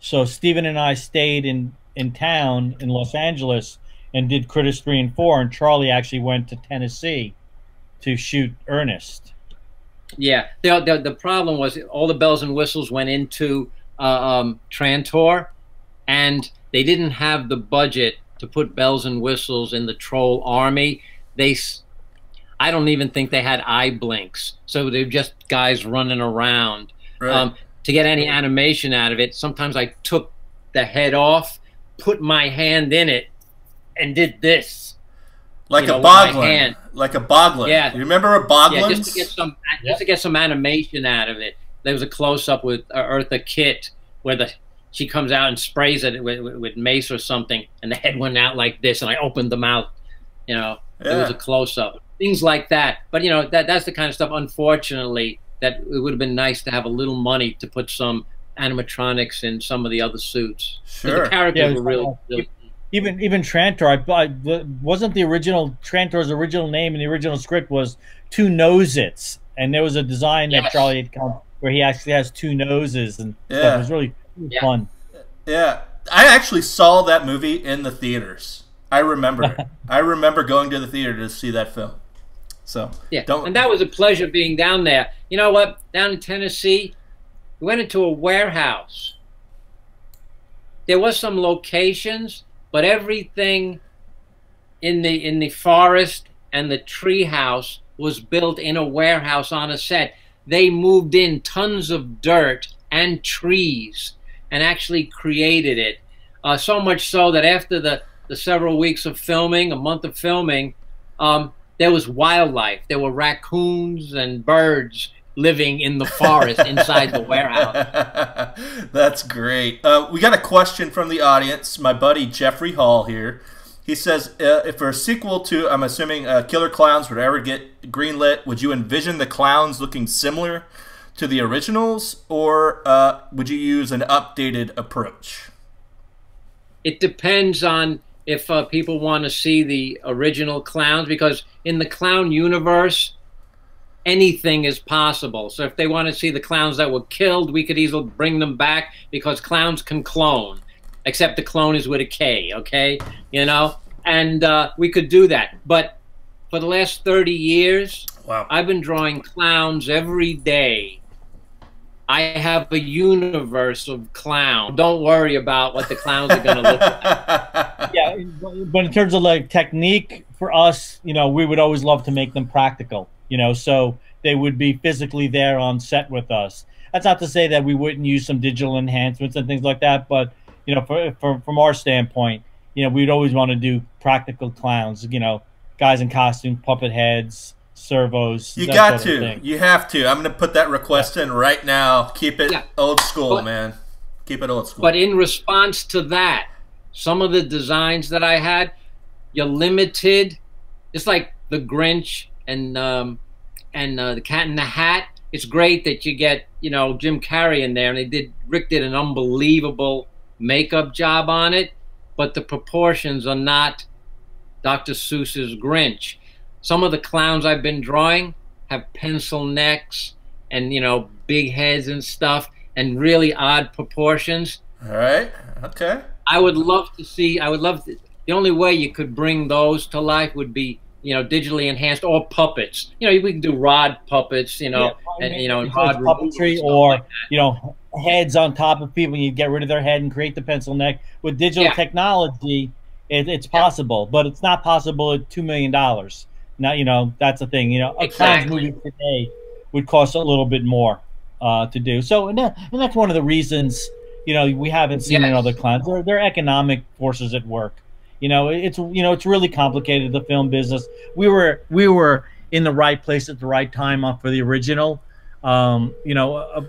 So Stephen and I stayed in, in town in Los Angeles and did Critters three and four, and Charlie actually went to Tennessee to shoot Ernest. Yeah, the, the, the problem was all the bells and whistles went into uh, um, Trantor, and they didn't have the budget to put bells and whistles in the troll army. They, I don't even think they had eye blinks. So they were just guys running around. Right. Um, to get any animation out of it, sometimes I took the head off, put my hand in it, and did this. Like you a know, boglin. Like a boglin. Yeah. You remember a boglin? Yeah, just to get some, just yep. to get some animation out of it. There was a close-up with Eartha Kitt where the she comes out and sprays it with, with mace or something, and the head went out like this, and I opened the mouth. You know, yeah. It was a close-up. Things like that. But, you know, that that's the kind of stuff, unfortunately, that it would have been nice to have a little money to put some animatronics in some of the other suits. Sure. The characters yeah, were really, really... Even, even Trantor, I, I, wasn't the original... Trantor's original name in the original script was Two Nose-Its, and there was a design yes. that Charlie had come where he actually has two noses, and yeah. it was really... Yeah. Fun. Yeah, I actually saw that movie in the theaters. I remember it. I remember going to the theater to see that film. So yeah, don't... and that was a pleasure being down there. You know what? Down in Tennessee, we went into a warehouse. There was some locations, but everything in the in the forest and the treehouse was built in a warehouse on a set. They moved in tons of dirt and trees and actually created it. Uh, so much so that after the, the several weeks of filming, a month of filming, um, there was wildlife. There were raccoons and birds living in the forest inside the warehouse. That's great. Uh, we got a question from the audience. My buddy Jeffrey Hall here. He says, uh, if for a sequel to, I'm assuming, uh, Killer Klowns would ever get greenlit, would you envision the clowns looking similar to the originals, or uh, would you use an updated approach? It depends on if uh, people want to see the original clowns, because in the clown universe, anything is possible. So if they want to see the clowns that were killed, we could easily bring them back, because clowns can clone, except the clone is with a K, okay? You know? And uh, we could do that. But for the last thirty years, wow. I've been drawing clowns every day. I have a universe of clowns. Don't worry about what the clowns are going to look like. Yeah, but in terms of like technique, for us, you know, we would always love to make them practical, you know, so they would be physically there on set with us. That's not to say that we wouldn't use some digital enhancements and things like that, but, you know, for, for, from our standpoint, you know, we'd always want to do practical clowns, you know, guys in costume, puppet heads, servos. You got to. You have to. I'm going to put that request yeah. in right now. Keep it yeah. old school, but, man. Keep it old school. But in response to that, some of the designs that I had, you're limited. It's like the Grinch and um, and uh, the Cat in the Hat. It's great that you get, you know, Jim Carrey in there, and they did. Rick did an unbelievable makeup job on it, but the proportions are not Doctor Seuss's Grinch. Some of the clowns I've been drawing have pencil necks and, you know, big heads and stuff and really odd proportions. All right. Okay. I would love to see, I would love to, the only way you could bring those to life would be, you know, digitally enhanced or puppets. You know, we can do rod puppets, you know, yeah, and, you know, and rod puppetry and or, like you know, heads on top of people and you get rid of their head and create the pencil neck. With digital yeah. technology, it, it's possible, yeah. but it's not possible at two million dollars. Now, you know, that's the thing. You know, a exactly. Clowns movie today would cost a little bit more uh, to do. So, and, that, and that's one of the reasons, you know, we haven't seen yes. another clown. There, there are economic forces at work. You know, it's you know, it's really complicated, the film business. We were we were in the right place at the right time for the original. Um, you know, uh,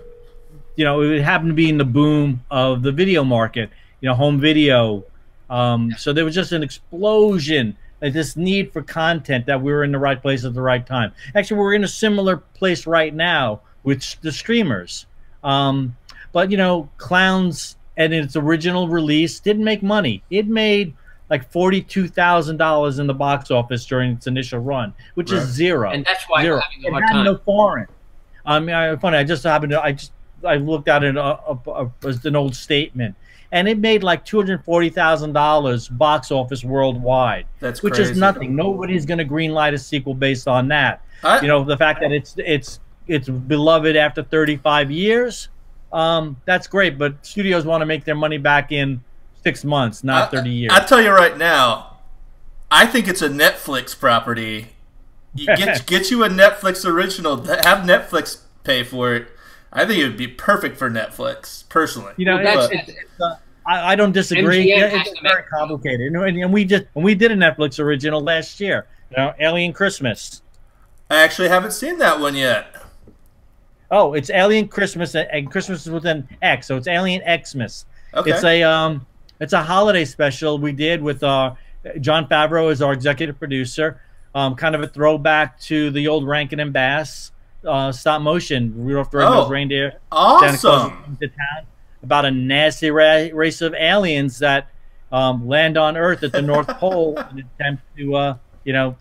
you know, it happened to be in the boom of the video market. You know, home video. Um, so there was just an explosion, like this need for content, that we were in the right place at the right time. Actually, we're in a similar place right now with the streamers. Um, but you know, Clowns and its original release didn't make money. It made like forty-two thousand dollars in the box office during its initial run, which right. is zero. And that's why zero. It had time. no foreign. I mean, I, funny, I just happened to, I just, I looked at it as an old statement, and it made like two hundred forty thousand dollars box office worldwide. That's which crazy. Is nothing. Nobody's going to greenlight a sequel based on that. I, you know, the fact that it's it's it's beloved after thirty-five years, um, that's great. But studios want to make their money back in Six months, not thirty years. I, I tell you right now, I think it's a Netflix property. You get get you a Netflix original. Have Netflix pay for it. I think it would be perfect for Netflix, personally. You know, well, that's, it's, it's, uh, I, I don't disagree. Yeah, it's very complicated. And, and we just and we did a Netflix original last year. You know, Alien Christmas. I actually haven't seen that one yet. Oh, it's Alien Christmas, and Christmas is with an X, so it's Alien Xmas. Okay. It's a um. It's a holiday special we did with uh, John Favreau as our executive producer. Um, kind of a throwback to the old Rankin and Bass uh, stop motion. Rudolph the Red-Nosed Reindeer. Awesome. To town about a nasty ra race of aliens that um, land on Earth at the North Pole and attempt to, uh, you know,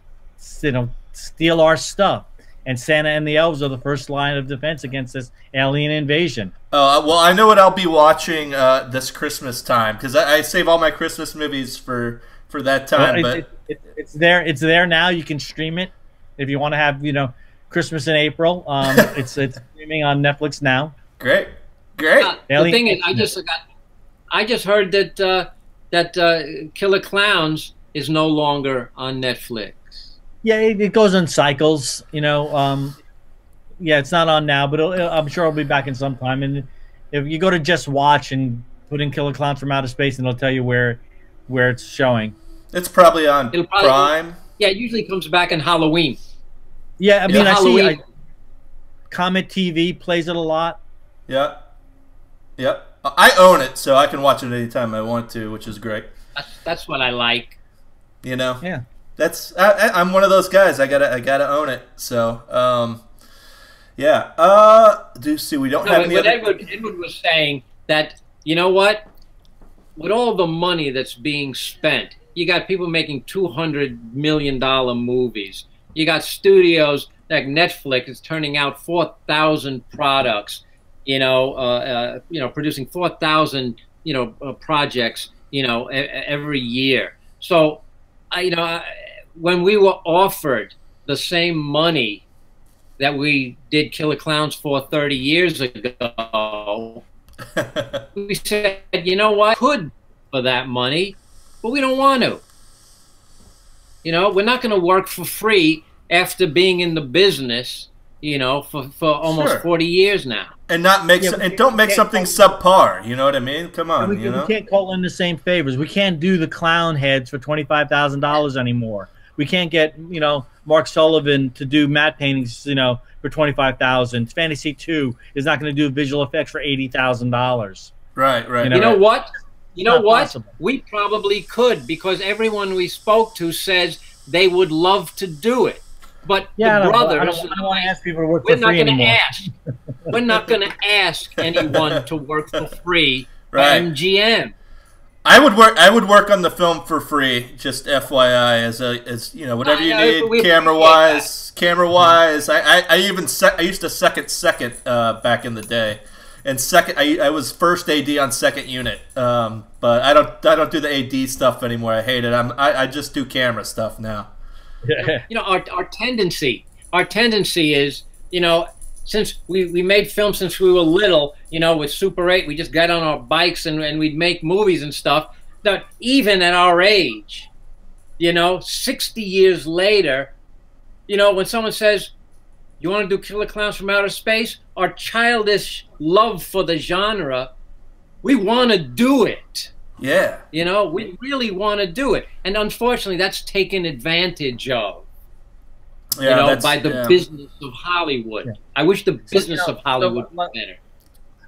you know, steal our stuff. And Santa and the elves are the first line of defense against this alien invasion. Uh, well, I know what I'll be watching uh, this Christmas time, because I, I save all my Christmas movies for for that time. Well, it, but it, it, it's there, it's there now. You can stream it if you want to have you know Christmas in April. Um, it's it's streaming on Netflix now. Great, great. Uh, the thing is, I just got, I just heard that uh, that uh, Killer Klowns is no longer on Netflix. Yeah, it, it goes in cycles, you know. Um, yeah, it's not on now, but it'll, it'll, I'm sure it'll be back in some time. And if you go to Just Watch and put in Killer Klowns from Outer Space, and it'll tell you where where it's showing. It's probably on it'll probably, Prime. Yeah, it usually comes back in Halloween. Yeah, I mean, yeah. I see I, Comet T V plays it a lot. Yeah, yeah. I own it, so I can watch it anytime I want to, which is great. That's, that's what I like. You know? Yeah. That's I, I'm one of those guys. I gotta I gotta own it. So um, yeah. Uh, do see we don't no, have any. But other... Edward, Edward was saying that you know what, with all the money that's being spent, you got people making two hundred million dollar movies. You got studios like Netflix is turning out four thousand products. You know, uh, uh, you know, producing four thousand you know uh, projects. You know, e every year. So I, you know. I, when we were offered the same money that we did Killer Klowns for thirty years ago, we said, you know what, we could for that money, but we don't want to. You know, we're not going to work for free after being in the business, you know, for, for almost sure. forty years now. And not make yeah, so, and don't make something subpar. You know what I mean? Come on, we, you know. We can't call in the same favors. We can't do the clown heads for twenty-five thousand dollars anymore. We can't get you know Mark Sullivan to do matte paintings you know for twenty-five thousand dollars. Fantasy Two is not going to do visual effects for eighty thousand dollars. Right, right. You know, you know what? You know what? Possible. We probably could, because everyone we spoke to says they would love to do it. But yeah, the brothers, I don't, I don't want to ask people to work for free anymore. Ask, we're not going to ask anyone to work for free. Right. M G M. I would work. I would work on the film for free. Just F Y I, as a as you know, whatever you know, need, camera wise, camera wise. I I, I even se I used to second second uh, back in the day. and second, I, I was first A D on second unit, um, but I don't I don't do the A D stuff anymore. I hate it. I'm I, I just do camera stuff now. You know, our our tendency our tendency is, you know, since we we made films since we were little, you know, with Super eight, we just got on our bikes and and we'd make movies and stuff. That even at our age, you know, sixty years later, you know, when someone says, "You want to do Killer Klowns from Outer Space?" Our childish love for the genre, we want to do it. Yeah. You know, we really want to do it. And unfortunately, that's taken advantage of, yeah, you know, by the yeah. business of Hollywood. Yeah. I wish the business so, you know, of Hollywood so, was better.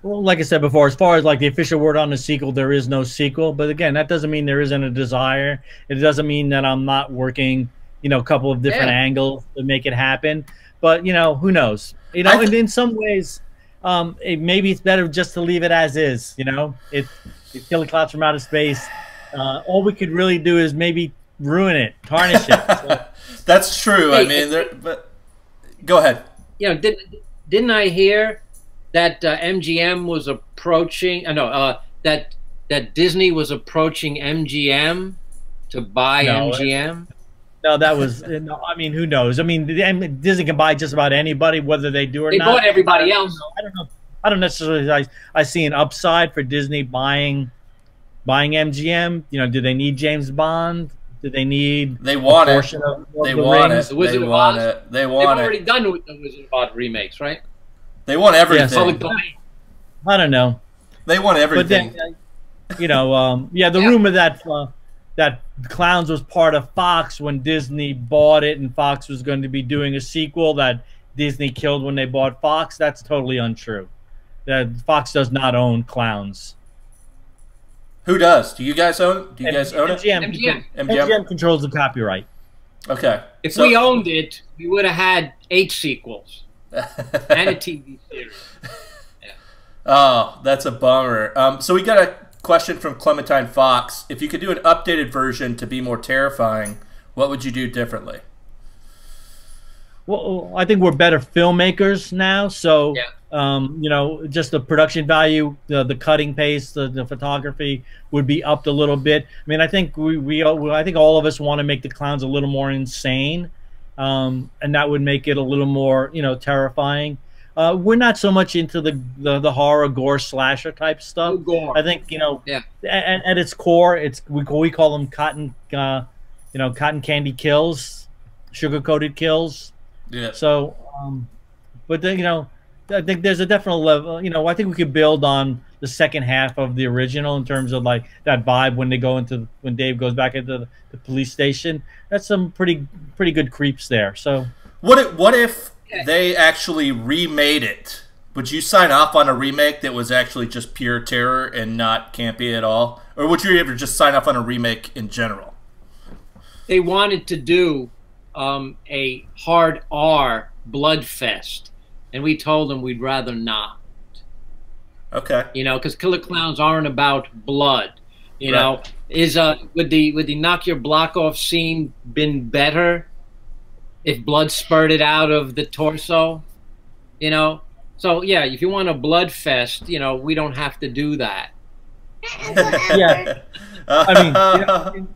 Well, like I said before, as far as like the official word on the sequel, there is no sequel. But again, that doesn't mean there isn't a desire. It doesn't mean that I'm not working, you know, a couple of different yeah. angles to make it happen. But, you know, who knows? You know, and in some ways, um, it, maybe it's better just to leave it as is, you know? It's Killer Klowns from Outer Space. Uh, all we could really do is maybe ruin it, tarnish it. So. That's true. Hey, I mean, there, but go ahead. You know, did, didn't I hear that uh, M G M was approaching, uh, no, uh, that, that Disney was approaching M G M to buy no, M G M? No, that was. No, I mean, who knows? I mean, Disney can buy just about anybody, whether they do or they not. They bought everybody else. I don't know. I don't necessarily. I, I see an upside for Disney buying, buying M G M. You know, do they need James Bond? Do they need? They want it. They want it. The Wizard of Oz. They want it. They've already done with the Wizard of Oz remakes, right? They want everything. Yes. I don't know. They want everything. But then, you know, um, yeah, the yeah. rumor that. Uh, that Clowns was part of Fox when Disney bought it, and Fox was going to be doing a sequel that Disney killed when they bought Fox. That's totally untrue. That Fox does not own Clowns. Who does? Do you guys own? Do you M guys own M G M, it? M G M. M G M. M G M controls the copyright. Okay. If so, we owned it, we would have had eight sequels and a T V series. Yeah. Oh, that's a bummer. Um, so we got a question from Clementine Fox. If you could do an updated version to be more terrifying, what would you do differently? Well, I think we're better filmmakers now. So, yeah. um, you know, just the production value, the, the cutting pace, the, the photography would be upped a little bit. I mean, I think we, we I think all of us want to make the clowns a little more insane, um, and that would make it a little more, you know, terrifying. Uh, we're not so much into the, the, the horror, gore, slasher type stuff. Gore. I think, you know, yeah. at, at its core, it's we, we call them cotton, uh, you know, cotton candy kills, sugar-coated kills. Yeah. So, um, but then, you know, I think there's a definite level. You know, I think we could build on the second half of the original in terms of like that vibe when they go into when Dave goes back into the, the police station. That's some pretty pretty good creeps there. So, what if, what if? They actually remade it? Would you sign off on a remake that was actually just pure terror and not campy at all? Or would you ever just sign off on a remake in general? They wanted to do um, a hard R blood fest, and we told them we'd rather not. Okay. You know, because Killer Klowns aren't about blood. You right. know, is uh, would the would the knock your block off scene been better if blood spurted out of the torso? You know? So, yeah, if you want a blood fest, you know, we don't have to do that. Yeah. I mean, you know, in,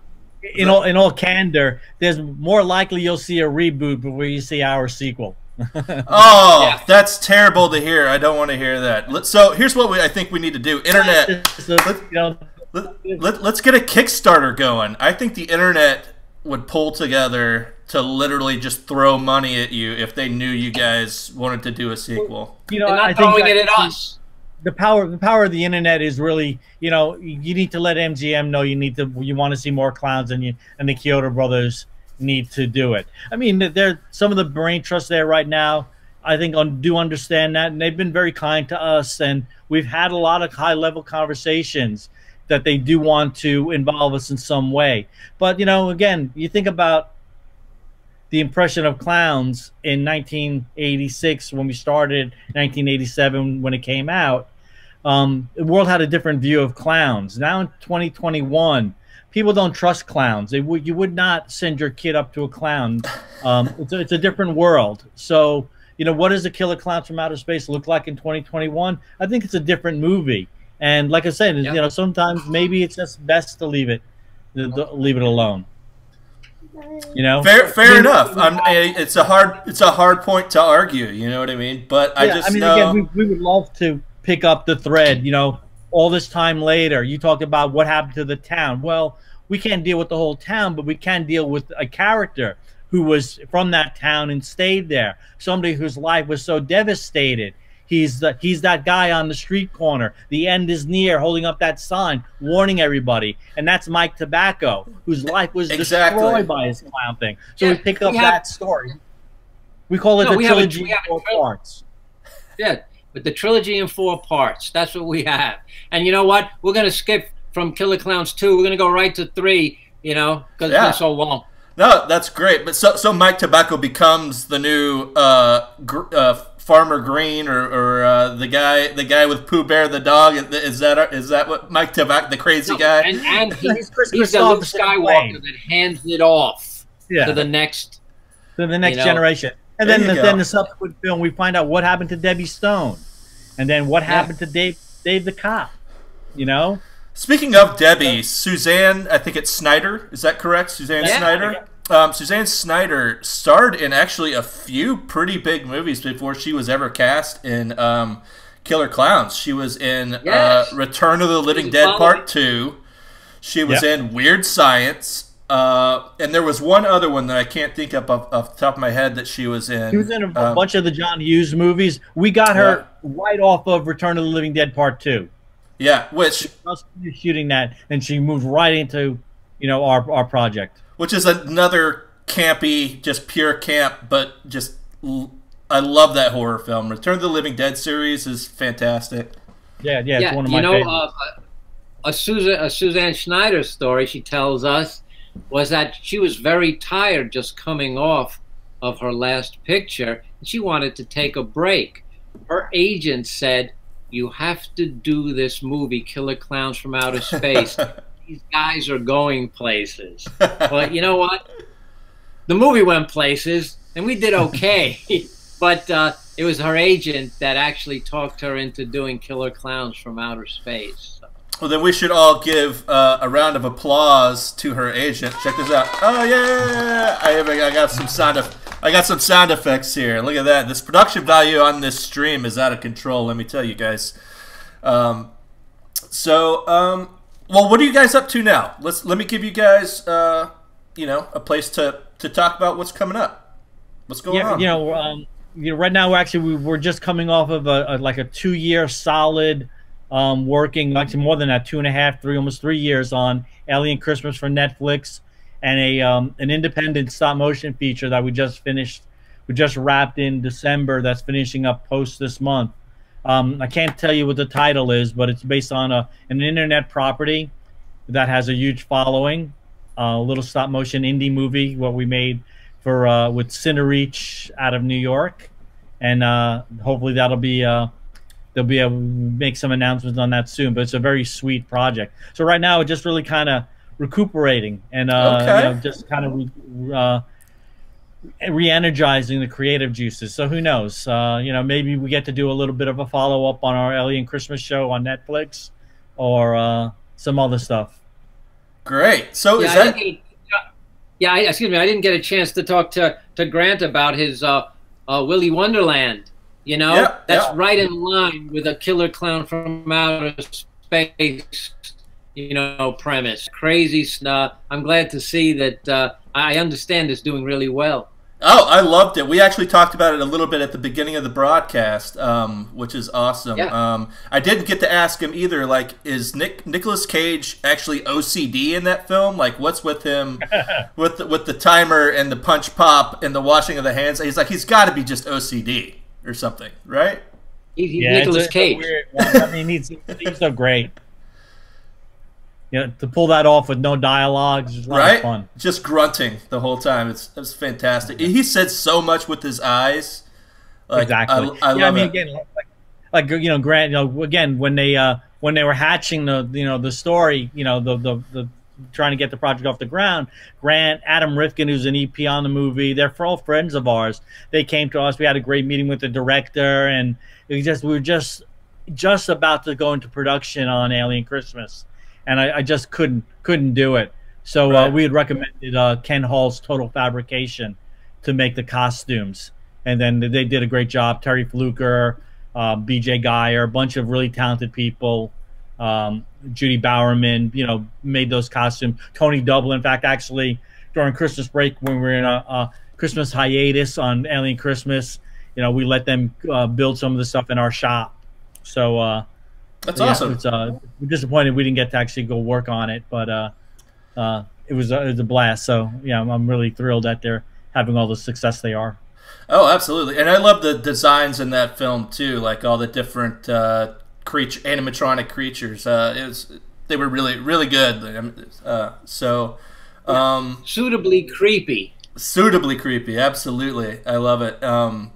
in, all, in all candor, there's more likely you'll see a reboot before you see our sequel. Oh, yeah. That's terrible to hear. I don't want to hear that. So here's what we, I think we need to do. Internet. Let's, let, let's get a Kickstarter going. I think the internet would pull together to literally just throw money at you if they knew you guys wanted to do a sequel. You know, I think it at us. The power, the power of the internet is really, you know, you need to let M G M know you need to, you want to see more clowns, and you and the Chiodo brothers need to do it. I mean, there some of the brain trusts there right now. I think on, do understand that, and they've been very kind to us, and we've had a lot of high level conversations that they do want to involve us in some way. But you know, again, you think about the impression of clowns in nineteen eighty-six when we started, nineteen eighty-seven when it came out. Um, the world had a different view of clowns. Now in twenty twenty-one, people don't trust clowns. They would, you would not send your kid up to a clown. Um, it's, a, it's a different world. So you know, what does the Killer Klowns from Outer Space look like in twenty twenty-one? I think it's a different movie. And like I said, yep. you know, sometimes maybe it's just best to leave it, to, to leave it alone. You know, fair, fair enough. I'm, it's a hard, it's a hard point to argue. You know what I mean? But yeah, I just I mean, know again, we, we would love to pick up the thread. You know, all this time later, you talked about what happened to the town. Well, we can't deal with the whole town, but we can deal with a character who was from that town and stayed there. Somebody whose life was so devastated. He's the, he's that guy on the street corner. The end is near, holding up that sign, warning everybody. And that's Mike Tobacco, whose life was exactly. destroyed by his clown thing. So yeah, we pick up we have, that story. We call it no, the trilogy in four parts. Yeah, but the trilogy in four parts. That's what we have. And you know what? We're going to skip from Killer Klowns two. We're going to go right to three, you know, because yeah. it's been so long. No, that's great. But so, so Mike Tobacco becomes the new uh, gr uh Farmer Green, or, or uh, the guy, the guy with Pooh Bear the dog. Is that is that what Mike Tobacco, the crazy no, guy? And, and he's, he's the Luke Skywalker that hands it off yeah. to the next, to the next you know. generation. And there then, the, then the subsequent film, we find out what happened to Debbie Stone, and then what yeah. happened to Dave, Dave the cop. You know. Speaking of Debbie, Suzanne, I think it's Snyder. Is that correct, Suzanne yeah. Snyder? Yeah. Um, Suzanne Snyder starred in actually a few pretty big movies before she was ever cast in um, Killer Klowns. She was in yes. uh, Return of the Living Dead Part Two. She was yep. in Weird Science, uh, and there was one other one that I can't think of off, off the top of my head that she was in. She was in a um, bunch of the John Hughes movies. We got her yeah. right off of Return of the Living Dead Part Two. Yeah, which she shooting that, and she moved right into you know our our project. Which is another campy, just pure camp, but just I love that horror film. Return of the Living Dead series is fantastic. Yeah, yeah, yeah it's one of my favorites. You know, uh, a, Susan, a Suzanne Snyder story she tells us was that she was very tired just coming off of her last picture. And she wanted to take a break. Her agent said, "You have to do this movie, Killer Klowns from Outer Space." These guys are going places. But you know what? The movie went places, and we did okay. But uh, it was her agent that actually talked her into doing Killer Klowns from Outer Space. So. Well, then we should all give uh, a round of applause to her agent. Check this out. Oh, yeah! I, I, got some sound I got some sound effects here. Look at that. This production value on this stream is out of control, let me tell you guys. Um, so... Um, Well, what are you guys up to now? Let's let me give you guys, uh, you know, a place to to talk about what's coming up, what's going yeah, on. You know, um, you know, right now we're actually we, we're just coming off of a, a like a two-year solid um, working, actually more than that, two and a half, three, almost three years on Alien Christmas for Netflix, and a um, an independent stop motion feature that we just finished, we just wrapped in December. That's finishing up post this month. Um, I can't tell you what the title is, but it's based on a, an internet property that has a huge following. Uh, a little stop-motion indie movie, what we made for uh, with Cinereach out of New York, and uh, hopefully that'll be uh, they'll be able to make some announcements on that soon. But it's a very sweet project. So right now, it's just really kind of recuperating and uh, okay. you know, just kind of. Uh, re-energizing the creative juices. So who knows? Uh, you know, maybe we get to do a little bit of a follow-up on our Alien Christmas show on Netflix, or uh, some other stuff. Great. So yeah, is that? I didn't get a, yeah, I, excuse me. I didn't get a chance to talk to to Grant about his uh, uh, Willy's Wonderland. You know, yeah, that's yeah. right in line with a Killer Clown from Outer Space. You know, premise. Crazy stuff. I'm glad to see that. Uh, I understand it's doing really well. Oh, I loved it. We actually talked about it a little bit at the beginning of the broadcast, um, which is awesome. Yeah. Um, I didn't get to ask him either, like, is Nick Nicolas Cage actually O C D in that film? Like, what's with him with, the, with the timer and the punch pop and the washing of the hands? He's like, he's got to be just O C D or something, right? He's yeah, Nicolas it's Cage. I mean, he's, he's so great. You know, to pull that off with no dialogue is a lot of fun. Just grunting the whole time. It's it's fantastic. He said so much with his eyes. Like, exactly. I, I yeah, love I mean, it. again, like, like you know, Grant. You know, again, when they uh, when they were hatching the you know the story, you know, the the the trying to get the project off the ground. Grant, Adam Rifkin, who's an E P on the movie, they're all friends of ours. They came to us. We had a great meeting with the director, and it was just we were just just about to go into production on Alien Christmas, and I, I just couldn't couldn't do it. So right. uh, we had recommended uh, Ken Hall's Total Fabrication to make the costumes, and then they did a great job. Terry Fluker, uh, B J Geyer, a bunch of really talented people. Um, Judy Bowerman, you know, made those costumes. Tony Dublin, in fact, actually during Christmas break when we were in a, a Christmas hiatus on Alien Christmas, you know, we let them uh, build some of the stuff in our shop. So uh, that's so, yeah, awesome. It's, uh, we're disappointed we didn't get to actually go work on it, but uh, uh, it was a, it was a blast. So yeah, I'm, I'm really thrilled that they're having all the success they are. Oh, absolutely, and I love the designs in that film too, like all the different. Uh, Creature, animatronic creatures. Uh, it was, they were really, really good. Uh, so, um, yeah. Suitably creepy. Suitably creepy, absolutely. I love it. Um,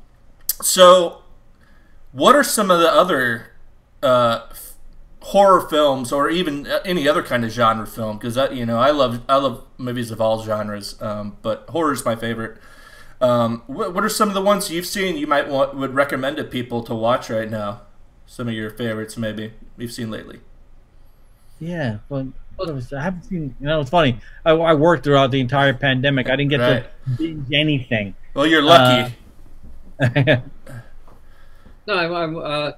so, what are some of the other uh, horror films, or even any other kind of genre film? Because you know, I love, I love movies of all genres, um, but horror is my favorite. Um, what, what are some of the ones you've seen you might want would recommend to people to watch right now? Some of your favorites, maybe we've seen lately. Yeah, well, I haven't seen. You know, it's funny. I, I worked throughout the entire pandemic. I didn't get right. to binge anything. Well, you're lucky. Uh, no, I'm. I'm uh,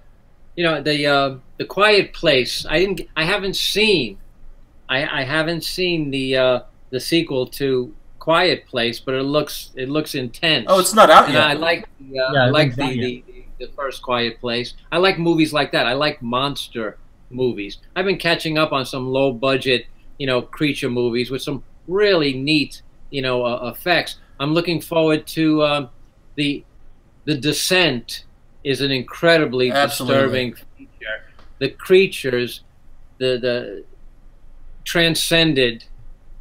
you know, the uh, the Quiet Place. I didn't. I haven't seen. I, I haven't seen the uh, the sequel to Quiet Place, but it looks it looks intense. Oh, it's not out and yet. I like. The, uh, yeah, I like the. The first Quiet Place. I like movies like that. I like monster movies. I've been catching up on some low budget, you know, creature movies with some really neat, you know, uh, effects. I'm looking forward to um, the the Descent is an incredibly Absolutely. disturbing feature. The creatures, the the transcended,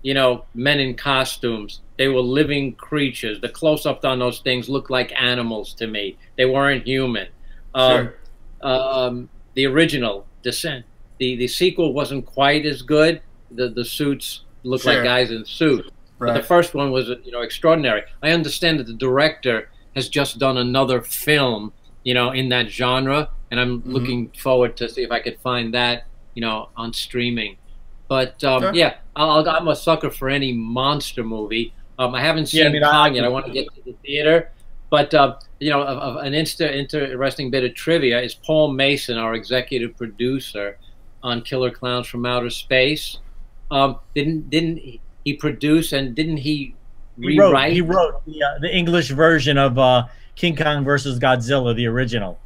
you know, men in costumes. They were living creatures. The close-up on those things looked like animals to me. They weren't human. Um, sure. um, the original Descent, the the sequel wasn't quite as good. The the suits looked sure. like guys in suits. Right. But the first one was, you know, extraordinary. I understand that the director has just done another film, you know, in that genre, and I'm mm-hmm. looking forward to see if I could find that, you know, on streaming. But um, sure. yeah, I'll, I'm a sucker for any monster movie. Um, I haven't seen yeah, I mean, Kong yet. I want to get to the theater. But, uh, you know, a, a, an insta interesting bit of trivia is Paul Mason, our executive producer on Killer Klowns from Outer Space. Um, didn't didn't he produce and didn't he rewrite? He wrote, he wrote the, uh, the English version of uh, King Kong versus Godzilla, the original.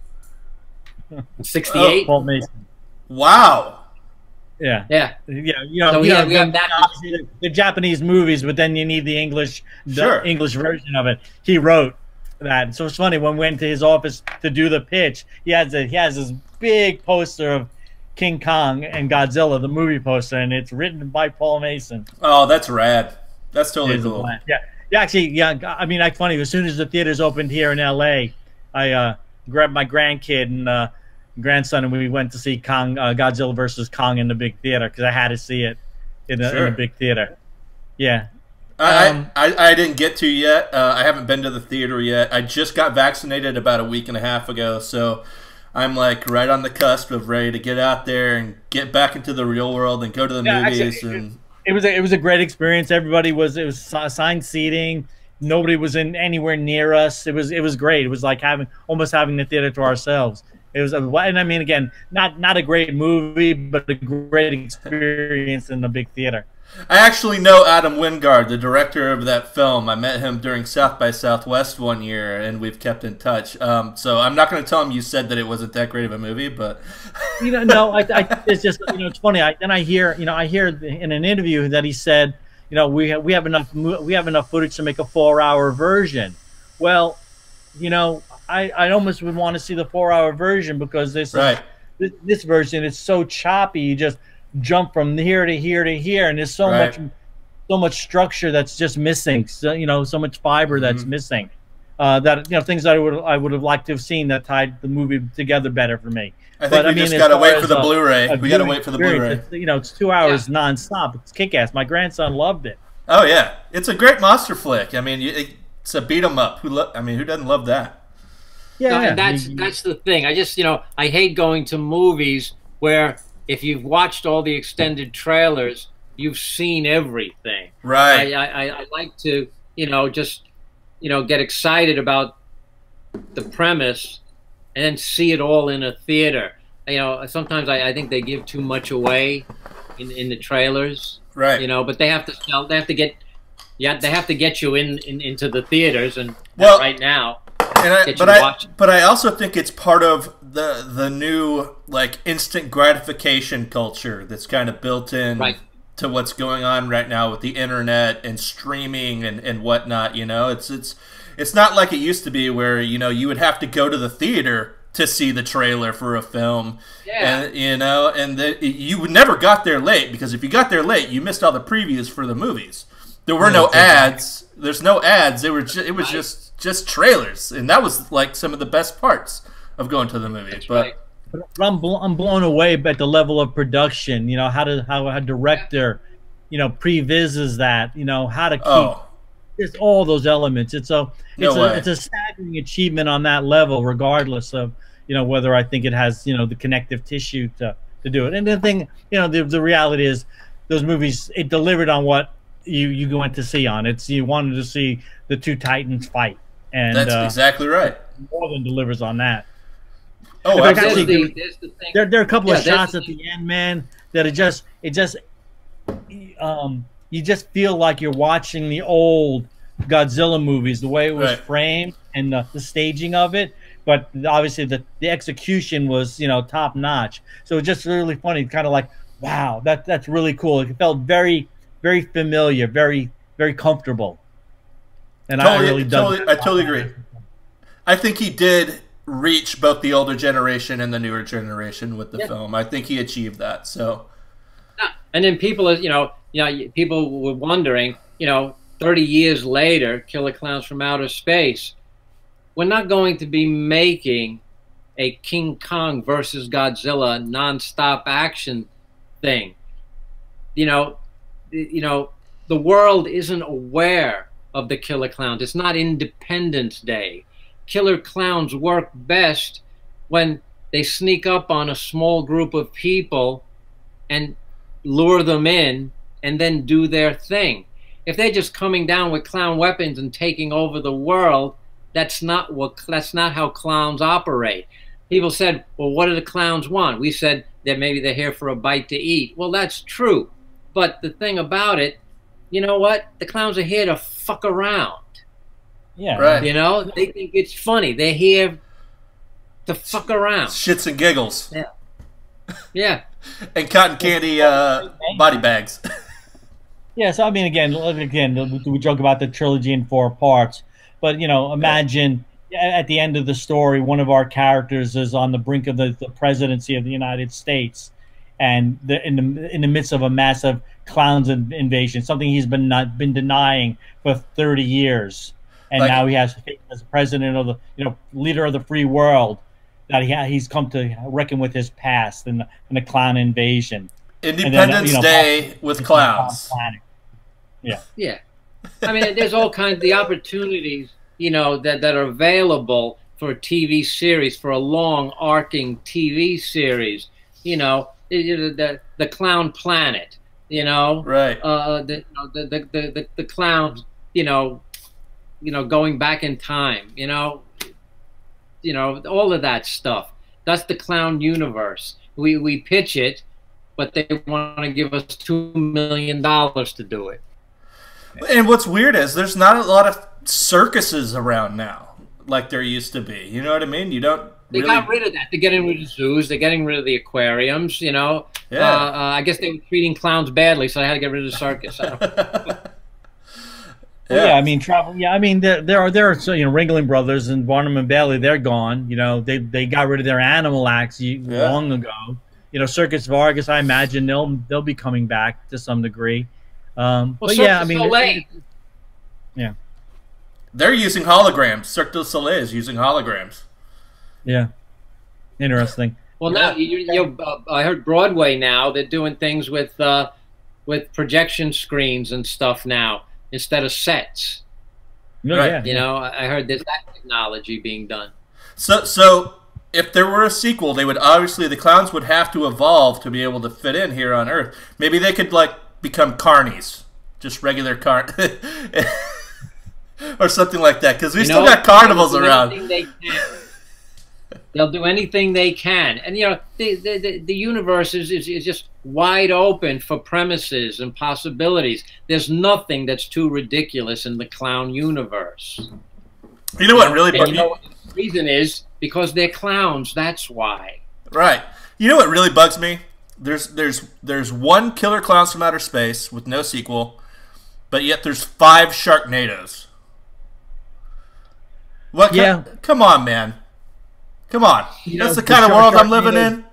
sixty-eight? Oh, Paul Mason. Wow. Yeah, yeah, yeah. You know, so we, you know, have, we have that. The, the Japanese movies, but then you need the English, the sure. English version of it. He wrote that, so it's funny when we went to his office to do the pitch. He has a, he has this big poster of King Kong and Godzilla, the movie poster, and it's written by Paul Mason. Oh, that's rad. That's totally cool. Yeah, yeah. Actually, yeah. I mean, like, funny. As soon as the theaters opened here in L A, I uh, grabbed my grandkid and. Uh, grandson and we went to see Kong, uh, Godzilla versus Kong in the big theater because I had to see it in the, sure. in the big theater. Yeah, I, um, I I didn't get to yet. Uh, I haven't been to the theater yet. I just got vaccinated about a week and a half ago, so I'm like right on the cusp of ready to get out there and get back into the real world and go to the yeah, movies. Actually, and it was a, it was a great experience. Everybody was it was assigned seating. Nobody was in anywhere near us. It was it was great. It was like having almost having the theater to ourselves. It was, a, and I mean, again, not not a great movie, but a great experience in the big theater. I actually know Adam Wingard, the director of that film. I met him during South by Southwest one year, and we've kept in touch. Um, so I'm not going to tell him you said that it wasn't that great of a movie, but you know, no, I, I, it's just you know, it's funny. I, then I hear, you know, I hear in an interview that he said, you know, we have, we have enough we have enough footage to make a four-hour version. Well, you know. I, I almost would want to see the four-hour version because this, right. is, this version is so choppy. You just jump from here to here to here, and there's so right. much so much structure that's just missing. So, you know, so much fiber that's mm-hmm. missing. uh, that, you know, things that I would I would have liked to have seen that tied the movie together better for me. I think but, we I mean, just gotta wait for the Blu-ray. We gotta wait for the Blu-ray. You know, it's two hours yeah. nonstop. It's kick-ass. My grandson loved it. Oh yeah, it's a great monster flick. I mean, it's a beat 'em up. Who lo I mean, who doesn't love that? Yeah, no, yeah. that's that's the thing. I just you know I hate going to movies where if you've watched all the extended trailers, you've seen everything. Right. I, I, I like to you know just you know get excited about the premise and then see it all in a theater. You know, sometimes I, I think they give too much away in in the trailers. Right. You know, but they have to sell. They have to get. Yeah, they have to get you in, in into the theaters and well, right now. And I, but I watching. but I also think it's part of the the new like instant gratification culture that's kind of built in right. to what's going on right now with the internet and streaming and, and whatnot. You know, it's it's it's not like it used to be where you know you would have to go to the theater to see the trailer for a film. Yeah, and, you know, and the, you never got there late because if you got there late, you missed all the previews for the movies. There were no ads. There's no ads. They were ju it was just just trailers, and that was like some of the best parts of going to the movie. That's but right. I'm bl I'm blown away by the level of production. You know how to how a director, you know, previses that. You know how to keep oh. just all those elements. It's a it's no a way. it's a staggering achievement on that level, regardless of you know whether I think it has you know the connective tissue to to do it. And the thing you know the the reality is those movies it delivered on what. You you went to see on it's you wanted to see the two titans fight, and that's uh, exactly right. More than delivers on that. Oh, fact, actually, the, there's the thing. There there are a couple yeah, of shots the at thing. the end, man, that it just it just um you just feel like you're watching the old Godzilla movies, the way it was right. framed and the, the staging of it. But obviously the the execution was you know top notch. So it's just really funny, kind of like wow, that that's really cool. It felt very. Very familiar, very very comfortable, and totally, I really totally, I totally agree. I think he did reach both the older generation and the newer generation with the yeah. film. I think he achieved that. So, and then people, you know, you know, people were wondering, you know, thirty years later, Killer Klowns from Outer Space, we're not going to be making a King Kong versus Godzilla nonstop action thing, you know. You know, the world isn't aware of the Killer Klowns. It's not Independence Day. Killer Klowns work best when they sneak up on a small group of people and lure them in and then do their thing. If they're just coming down with clown weapons and taking over the world, that's not what, that's not how clowns operate. People said, well, what do the clowns want? We said that maybe they're here for a bite to eat. Well, that's true. But the thing about it, you know what? The clowns are here to fuck around. Yeah. Right. You know? They think it's funny. They're here to fuck around. Shits and giggles. Yeah. Yeah. And cotton candy uh, body bags. Yeah, so I mean, again, again, we joke about the trilogy in four parts. But, you know, imagine at the end of the story, one of our characters is on the brink of the, the presidency of the United States. And the, in the in the midst of a massive clowns invasion, something he's been not been denying for thirty years, and like, now he has as president of the you know leader of the free world that he ha he's come to reckon with his past and the, and the clown invasion. Independence then, you know, Day with clowns. Yeah, yeah. I mean, there's all kinds of the opportunities you know that that are available for a T V series, for a long arcing T V series, you know. The, the clown planet, you know, right? Uh, the, the the the the clowns, you know, you know, going back in time, you know, you know, all of that stuff. That's the clown universe. We we pitch it, but they want to give us two million dollars to do it. And what's weird is there's not a lot of circuses around now like there used to be. You know what I mean? You don't. They really? got rid of that. They're getting rid of zoos. They're getting rid of the aquariums, you know. Yeah. Uh, uh, I guess they were treating clowns badly, so they had to get rid of the circus. I don't know. Yeah. Yeah, I mean, travel. Yeah, I mean, there, there are, there are, so, you know, Ringling Brothers and Barnum and Bailey, they're gone. You know, they, they got rid of their animal acts yeah. long ago. You know, Circus Vargas, I imagine they'll, they'll be coming back to some degree. Um, well, but yeah, I mean. It, yeah. They're using holograms. Cirque du Soleil is using holograms. Yeah. Interesting. Well, yeah. Now you, you, uh, I heard Broadway now, they're doing things with uh, with projection screens and stuff now instead of sets. No, right. Yeah, you yeah. know, I heard there's that technology being done. So, so if there were a sequel, they would obviously the clowns would have to evolve to be able to fit in here on Earth. Maybe they could like become carnies, just regular car. Or something like that, because we you still know, got carnivals they'll around. They they'll do anything they can, and you know the the, the universe is, is is just wide open for premises and possibilities. There's nothing that's too ridiculous in the clown universe. You know what really? And you know what the reason is because they're clowns. That's why. Right. You know what really bugs me? There's there's there's one Killer Klowns from Outer Space with no sequel, but yet there's five Sharknadoes. What? Yeah. Come on, man. Come on. You That's know, the kind the of world I'm living in.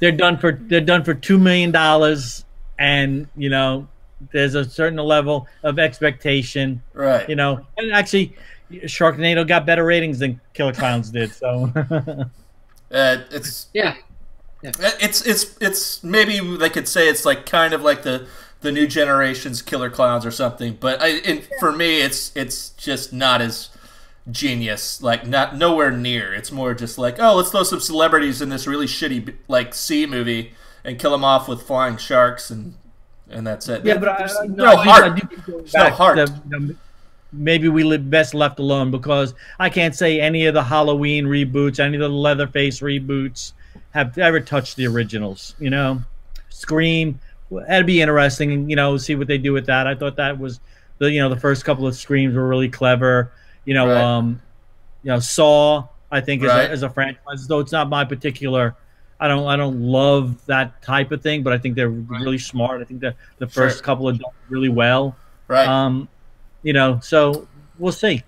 They're done for. They're done for two million dollars, and you know, there's a certain level of expectation. Right. You know, and actually, Sharknado got better ratings than Killer Klowns did. So. uh, it's yeah. yeah. It's it's it's maybe they could say it's like kind of like the the new generation's Killer Klowns or something, but I it, for me it's it's just not as genius, like not nowhere near. It's more just like, oh, let's throw some celebrities in this really shitty like C movie and kill them off with flying sharks and and that's it. Yeah, but there's I, no, no heart. There's no heart. The, the, maybe we live best left alone because I can't say any of the Halloween reboots, any of the Leatherface reboots have ever touched the originals. You know, Scream. That'd be interesting. You know, see what they do with that. I thought that was the you know the first couple of Screams were really clever. You know, right. um, you know, Saw. I think right. as, a, as a franchise, though it's not my particular. I don't, I don't love that type of thing, but I think they're right. really smart. I think that the first sure. couple have done really well. Right. Um, you know, so we'll see.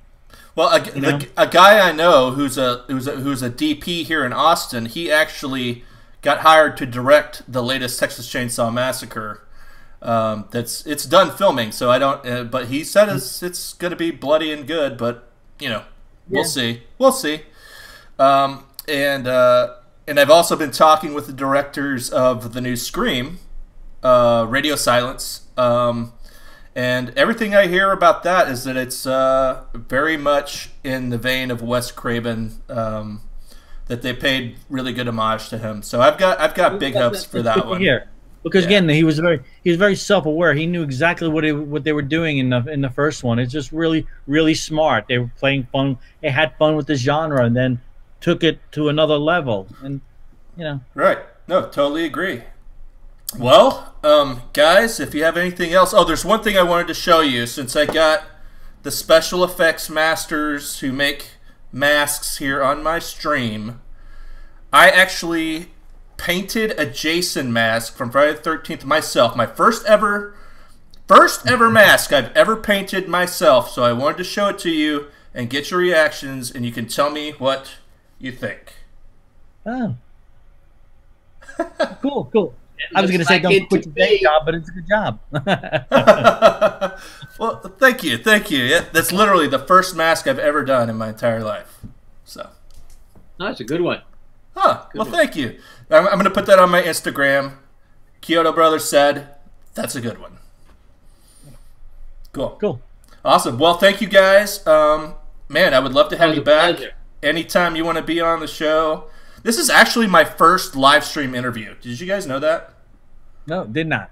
Well, a, you know? the, a guy I know who's a who's a, who's a D P here in Austin. He actually got hired to direct the latest Texas Chainsaw Massacre. Um, that's it's done filming, so I don't. Uh, but he said it's it's going to be bloody and good, but. You know, we'll yeah. see. We'll see. Um, and uh, and I've also been talking with the directors of the new Scream, uh, Radio Silence, um, and everything I hear about that is that it's uh, very much in the vein of Wes Craven. Um, that they paid really good homage to him. So I've got I've got big hopes for that one. Here. Because yeah. again, he was very he was very self-aware. He knew exactly what it, what they were doing in the in the first one. It's just really really smart. They were playing fun. They had fun with the genre, and then took it to another level. And you know, right? No, totally agree. Well, um, guys, if you have anything else, oh, there's one thing I wanted to show you since I got the special effects masters who make masks here on my stream. I actually. Painted a Jason mask from Friday the thirteenth myself. My first ever, first ever mask I've ever painted myself. So I wanted to show it to you and get your reactions, and you can tell me what you think. Oh, cool, cool. I was going like to say don't quit your day job, but it's a good job. Well, thank you, thank you. Yeah, that's literally the first mask I've ever done in my entire life. So, no, that's a good one. Huh. Good well, one. Thank you. I'm, I'm going to put that on my Instagram. Chiodo Brothers said, that's a good one. Cool. Cool. Awesome. Well, thank you guys. Um, man, I would love to have you back. Pleasure. Anytime you want to be on the show. This is actually my first live stream interview. Did you guys know that? No, did not.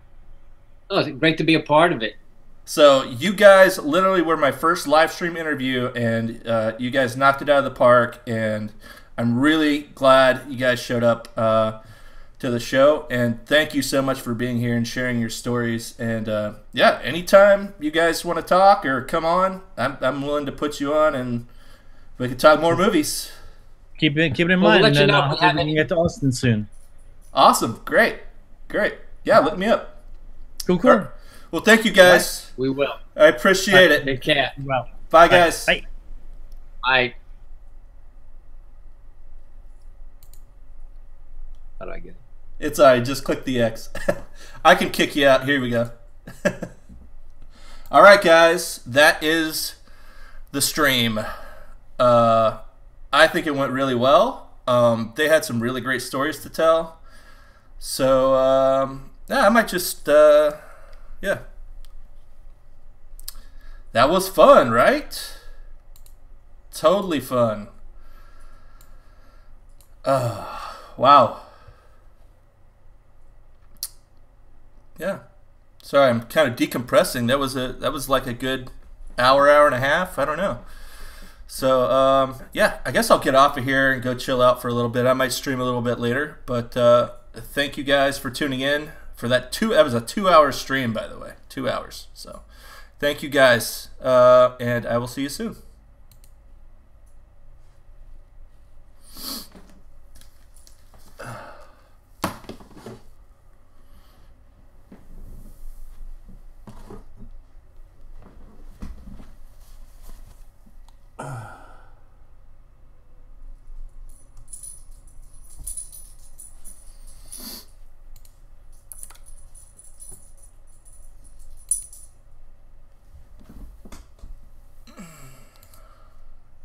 Oh, it's great to be a part of it. So you guys literally were my first live stream interview, and uh, you guys knocked it out of the park, and... I'm really glad you guys showed up uh, to the show, and thank you so much for being here and sharing your stories. And uh, yeah, anytime you guys want to talk or come on, I'm, I'm willing to put you on, and we can talk more movies. Keep it keep it in well, mind. We'll let you know if we can get to Austin soon. Awesome, great, great. Yeah, look me up. Cool, cool. Right. Well, thank you guys. We will. I appreciate Bye. it. Take care. Well, bye, guys. Bye. Bye. How do I get it? It's alright. Just click the X. I can kick you out. Here we go. Alright, guys. That is the stream. Uh, I think it went really well. Um, they had some really great stories to tell. So, um, yeah, I might just, uh, yeah. That was fun, right? Totally fun. Uh, wow. Yeah. Sorry, I'm kind of decompressing. That was a that was like a good hour, hour and a half. I don't know. So um, yeah, I guess I'll get off of here and go chill out for a little bit. I might stream a little bit later, but uh, thank you guys for tuning in for that two. That was a two-hour stream, by the way, two hours. So thank you guys, uh, and I will see you soon.